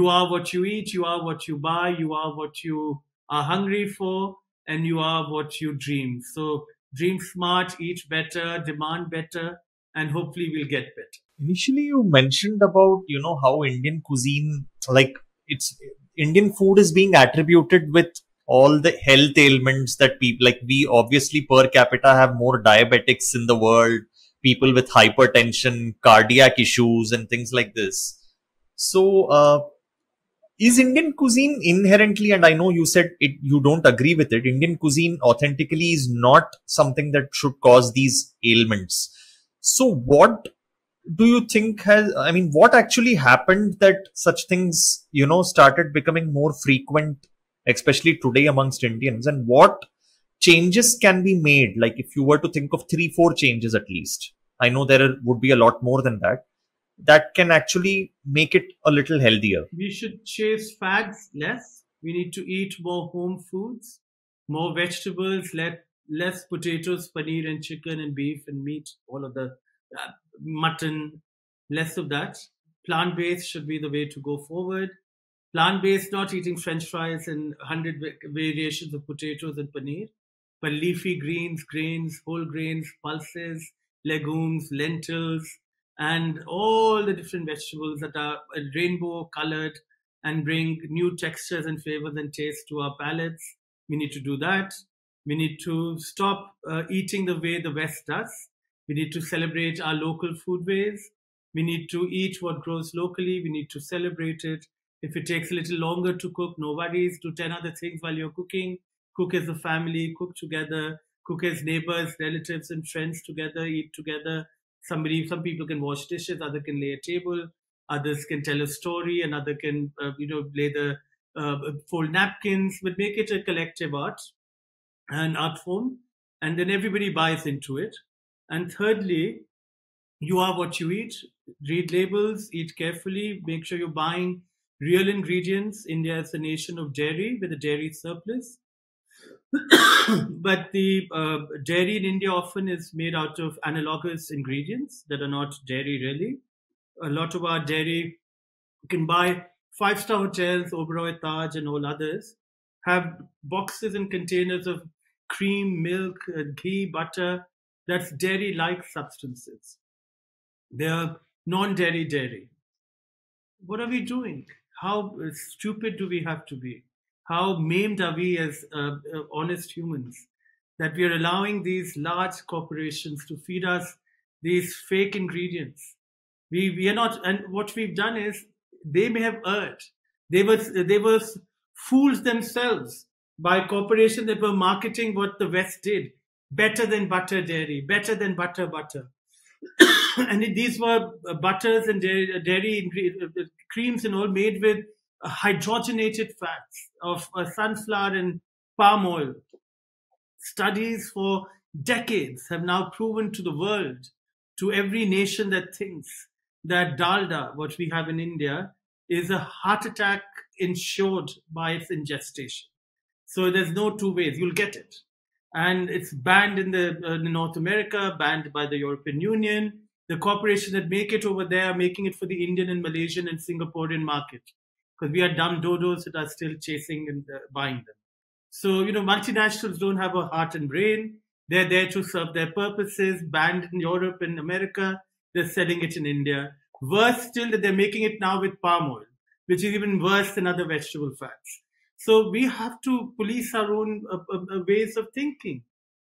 You are what you eat, you are what you buy, you are what you are hungry for, and you are what you dream. So dream smart, eat better, demand better, and hopefully we'll get better. Initially, you mentioned about, you know, how Indian cuisine, like it's Indian food is being attributed with all the health ailments that people, like we obviously per capita have more diabetics in the world, people with hypertension, cardiac issues and things like this. So, uh, is Indian cuisine inherently, and I know you said it, you don't agree with it, Indian cuisine authentically is not something that should cause these ailments. So what do you think has, I mean, what actually happened that such things, you know, started becoming more frequent, especially today amongst Indians? And what changes can be made? Like if you were to think of three, four changes at least, I know there are, would be a lot more than that, that can actually make it a little healthier. We should chase fads less. We need to eat more home foods, more vegetables, let, less potatoes, paneer and chicken and beef and meat, all of the uh, mutton, less of that. plant-based should be the way to go forward. Plant-based, not eating French fries and one hundred variations of potatoes and paneer, but leafy greens, grains, whole grains, pulses, legumes, lentils, and all the different vegetables that are rainbow-colored and bring new textures and flavors and tastes to our palates. We need to do that. We need to stop uh, eating the way the West does. We need to celebrate our local foodways. We need to eat what grows locally. We need to celebrate it. If it takes a little longer to cook, no worries. Do ten other things while you're cooking. Cook as a family, cook together, cook as neighbors, relatives, and friends together, eat together. Somebody, some people can wash dishes, others can lay a table, others can tell a story, another can, uh, you know, lay the, uh, fold napkins, but make it a collective art, an art form, and then everybody buys into it. And thirdly, you are what you eat. Read labels, eat carefully, make sure you're buying real ingredients. India is a nation of dairy with a dairy surplus. But the uh, dairy in India often is made out of analogous ingredients that are not dairy really. A lot of our dairy, you can buy five-star hotels, Oberoi, Taj and all others, have boxes and containers of cream, milk, uh, ghee, butter. That's dairy-like substances. They are non-dairy dairy. What are we doing? How stupid do we have to be? How maimed are we as uh, honest humans that we are allowing these large corporations to feed us these fake ingredients? We, we are not, and what we've done is they may have erred. They were, they were fools themselves by corporations that were marketing what the West did. Better than butter dairy, better than butter butter. And these were butters and dairy, dairy creams and all made with hydrogenated fats of uh, sunflower and palm oil. Studies for decades have now proven to the world, to every nation that thinks, that dalda, what we have in India, is a heart attack ensured by its ingestion. So there's no two ways, you'll get it. And it's banned in the uh, North America, banned by the European Union. The corporations that make it over there are making it for the Indian and Malaysian and Singaporean market, because we are dumb dodos that are still chasing and uh, buying them. So, you know, multinationals don't have a heart and brain. They're there to serve their purposes, banned in Europe and America. They're selling it in India. Worse still, that they're making it now with palm oil, which is even worse than other vegetable fats. So we have to police our own uh, uh, ways of thinking.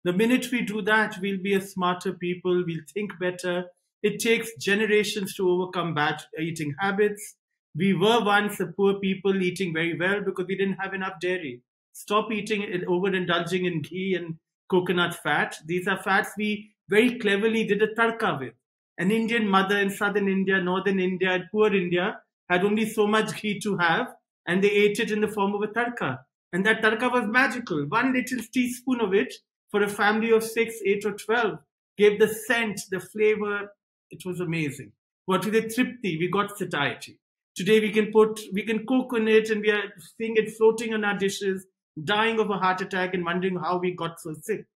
The minute we do that, we'll be a smarter people. We'll think better. It takes generations to overcome bad eating habits. We were once a poor people eating very well because we didn't have enough dairy. Stop eating and overindulging in ghee and coconut fat. These are fats we very cleverly did a tadka with. An Indian mother in southern India, northern India, and poor India had only so much ghee to have, and they ate it in the form of a tadka. And that tadka was magical. One little teaspoon of it for a family of six, eight, or twelve gave the scent, the flavor. It was amazing. What we did, tripti, we got satiety. Today we can put, we can cook on it, and we are seeing it floating on our dishes, dying of a heart attack and wondering how we got so sick.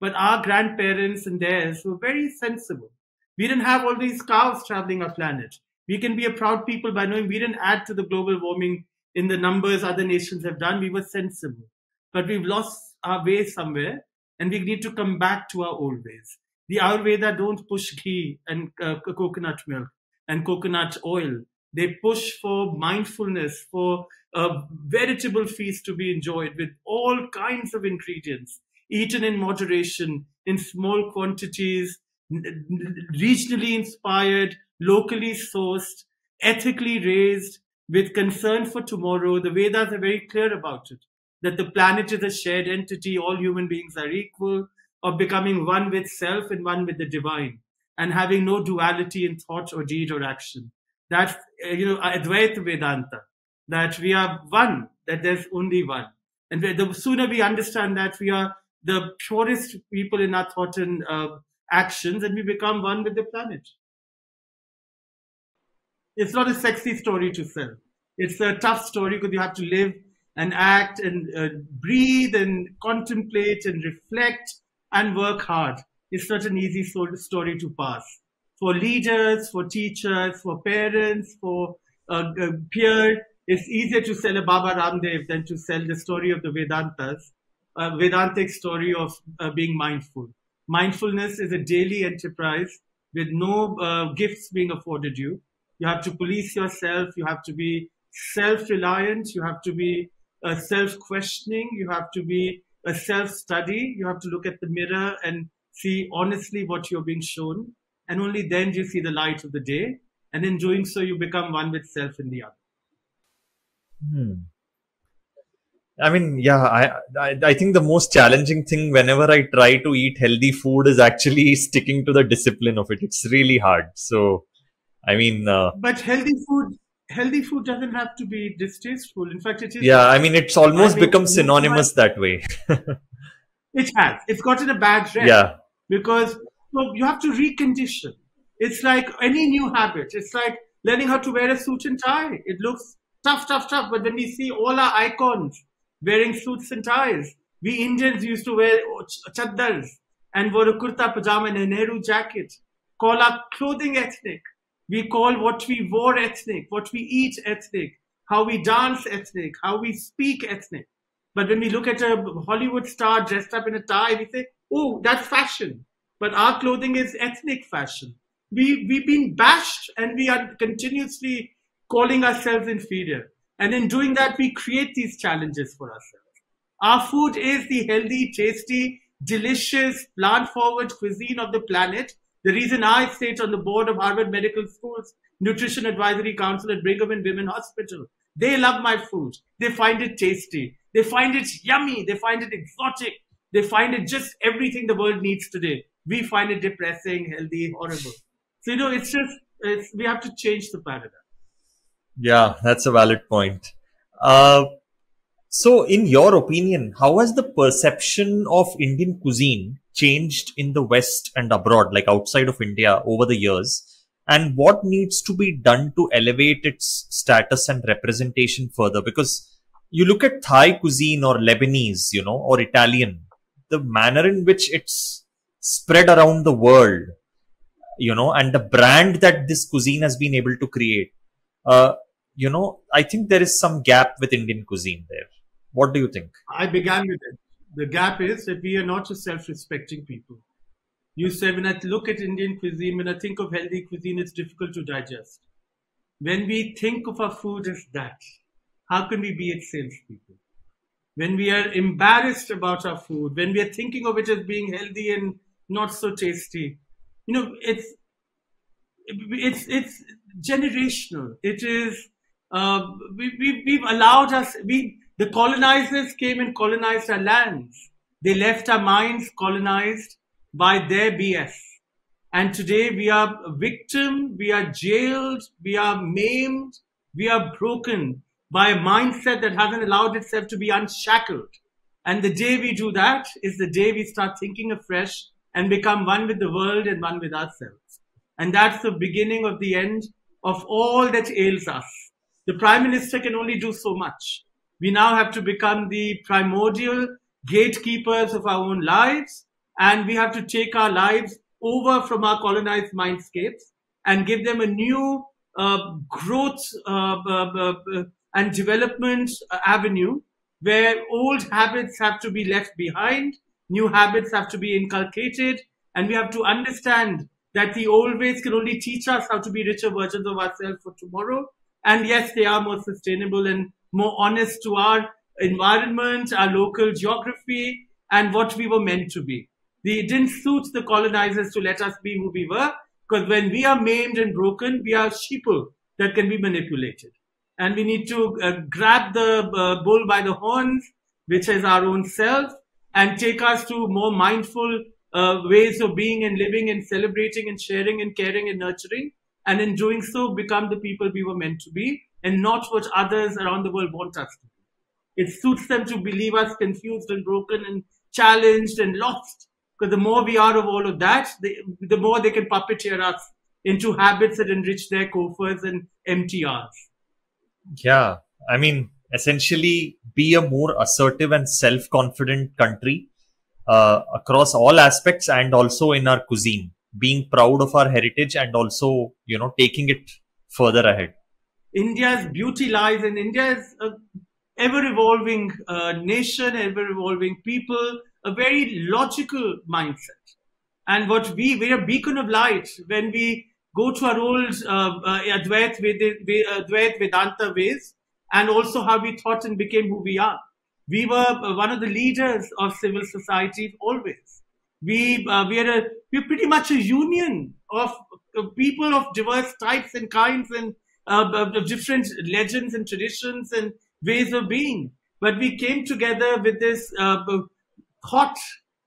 But our grandparents and theirs were very sensible. We didn't have all these cows traveling our planet. We can be a proud people by knowing we didn't add to the global warming in the numbers other nations have done. We were sensible. But we've lost our way somewhere, and we need to come back to our old ways. The Ayurveda don't push ghee and uh, coconut milk and coconut oil. They push for mindfulness, for a veritable feast to be enjoyed with all kinds of ingredients, eaten in moderation, in small quantities, regionally inspired, locally sourced, ethically raised, with concern for tomorrow. The Vedas are very clear about it, that the planet is a shared entity, all human beings are equal, of becoming one with self and one with the divine, and having no duality in thought or deed or action. That's, you know, Advaita Vedanta, that we are one, that there's only one. And the sooner we understand that, we are the purest people in our thought and uh, actions, and we become one with the planet. It's not a sexy story to sell. It's a tough story because you have to live and act and uh, breathe and contemplate and reflect and work hard. It's not an easy story to pass. for leaders, for teachers, for parents, for uh, uh, peers. It's easier to sell a Baba Ramdev than to sell the story of the Vedantas, uh, Vedantic story of uh, being mindful. Mindfulness is a daily enterprise with no uh, gifts being afforded you. You have to police yourself. You have to be self-reliant. You have to be uh, self-questioning. You have to be a self-study. You have to look at the mirror and see honestly what you're being shown. And only then do you see the light of the day. And in doing so, you become one with self and the other. Hmm. I mean, yeah, I, I I think the most challenging thing whenever I try to eat healthy food is actually sticking to the discipline of it. It's really hard. So, I mean, uh, but healthy food, healthy food doesn't have to be distasteful. In fact, it is. Yeah, I mean, it's almost become synonymous that way. It has. It's gotten a bad rep. Yeah, because so you have to recondition. It's like any new habit. It's like learning how to wear a suit and tie. It looks tough, tough, tough. But when we see all our icons wearing suits and ties, we Indians used to wear chaddars and wore a kurta pajama and a Nehru jacket. Call our clothing ethnic. We call what we wore ethnic, what we eat ethnic, how we dance ethnic, how we speak ethnic. But when we look at a Hollywood star dressed up in a tie, we say, oh, that's fashion. But our clothing is ethnic fashion. We, we've been bashed and we are continuously calling ourselves inferior. And in doing that, we create these challenges for ourselves. Our food is the healthy, tasty, delicious, plant-forward cuisine of the planet. The reason I sit on the board of Harvard Medical School's Nutrition Advisory Council at Brigham and Women's Hospital. They love my food. They find it tasty. They find it yummy. They find it exotic. They find it just everything the world needs today. We find it depressing, healthy, horrible. So, you know, it's just, it's, we have to change the paradigm. Yeah, that's a valid point. Uh, so, in your opinion, how has the perception of Indian cuisine changed in the West and abroad, like outside of India, over the years? And what needs to be done to elevate its status and representation further? Because you look at Thai cuisine or Lebanese, you know, or Italian, the manner in which it's spread around the world, you know, and the brand that this cuisine has been able to create. Uh, you know, I think there is some gap with Indian cuisine there. What do you think? I began with it. The gap is that we are not a self-respecting people. You said, when I look at Indian cuisine, when I think of healthy cuisine, it's difficult to digest. When we think of our food as that, how can we be its salespeople? When we are embarrassed about our food, when we are thinking of it as being healthy and not so tasty, you know, it's It's it's generational. It is uh, we, we we've allowed us. We the colonizers came and colonized our lands. They left our minds colonized by their B S. And today we are a victim. We are jailed. We are maimed. We are broken by a mindset that hasn't allowed itself to be unshackled. And the day we do that is the day we start thinking afresh and become one with the world and one with ourselves. And that's the beginning of the end of all that ails us. The Prime Minister can only do so much. We now have to become the primordial gatekeepers of our own lives. And we have to take our lives over from our colonized mindscapes and give them a new uh, growth uh, uh, uh, and development avenue where old habits have to be left behind, new habits have to be inculcated, and we have to understand that the old ways can only teach us how to be richer versions of ourselves for tomorrow. And yes, they are more sustainable and more honest to our environment, our local geography, and what we were meant to be. It didn't suit the colonizers to let us be who we were, because when we are maimed and broken, we are sheeple that can be manipulated. And we need to uh, grab the uh, bull by the horns, which is our own self, and take us to more mindful Uh, ways of being and living and celebrating and sharing and caring and nurturing, and in doing so become the people we were meant to be and not what others around the world want us to be. It suits them to believe us confused and broken and challenged and lost, because the more we are of all of that, the, the more they can puppeteer us into habits that enrich their coffers and empty ours. Yeah, I mean, essentially be a more assertive and self-confident country Uh, across all aspects and also in our cuisine. being proud of our heritage and also, you know, taking it further ahead. India's beauty lies in India's uh, ever-evolving uh, nation, ever-evolving people, a very logical mindset. And what we, we're a beacon of light when we go to our old uh, uh, Advait, Advait Vedanta ways, and also how we thought and became who we are. We were one of the leaders of civil societies always. We, uh, we are a, we're pretty much a union of people of diverse types and kinds and uh, of different legends and traditions and ways of being. But we came together with this uh, thought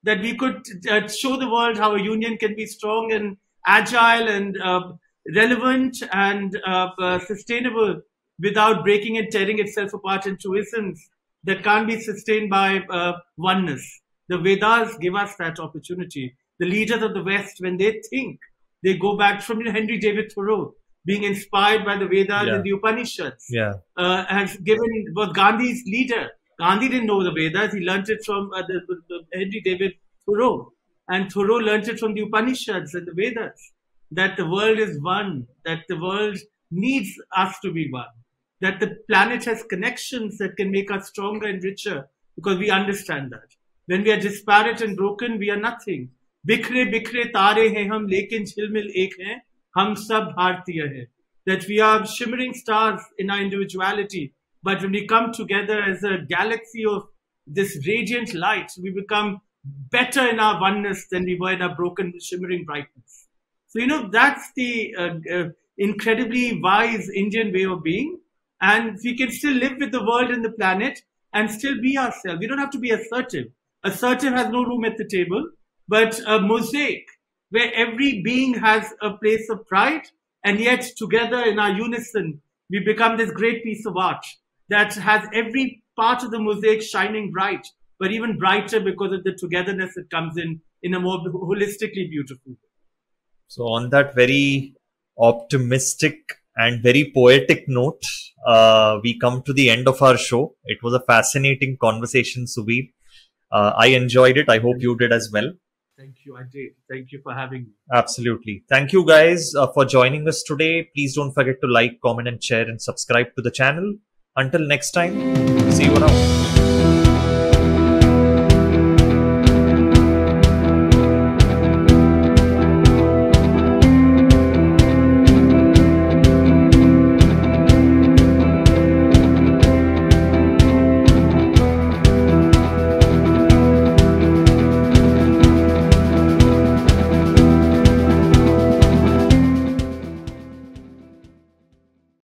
that we could uh, show the world how a union can be strong and agile and uh, relevant and uh, uh, sustainable without breaking and tearing itself apart into isms that can't be sustained by uh, oneness. The Vedas give us that opportunity. The leaders of the West, when they think, they go back from you know, Henry David Thoreau, being inspired by the Vedas yeah. and the Upanishads, yeah. uh, has given, was Gandhi's leader. Gandhi didn't know the Vedas, he learned it from uh, the, the Henry David Thoreau. And Thoreau learned it from the Upanishads and the Vedas, that the world is one, that the world needs us to be one, that the planet has connections that can make us stronger and richer because we understand that. When we are disparate and broken, we are nothing. Bikre bikre tare hain hum, lekin jhilmil ek hain, hum sab Bharatiya hain. That we are shimmering stars in our individuality, but when we come together as a galaxy of this radiant light, we become better in our oneness than we were in our broken, shimmering brightness. So, you know, that's the uh, uh, incredibly wise Indian way of being. And we can still live with the world and the planet and still be ourselves. We don't have to be assertive. Assertive has no room at the table, but a mosaic where every being has a place of pride. And yet together in our unison, we become this great piece of art that has every part of the mosaic shining bright, but even brighter because of the togetherness that comes in, in a more holistically beautiful way. So on that very optimistic and very poetic note, uh, we come to the end of our show. It was a fascinating conversation, Suvir. Uh, I enjoyed it. I hope you did as well. Thank you. I did. Thank you for having me. Absolutely. Thank you guys uh, for joining us today. Please don't forget to like, comment and share and subscribe to the channel. Until next time, see you around.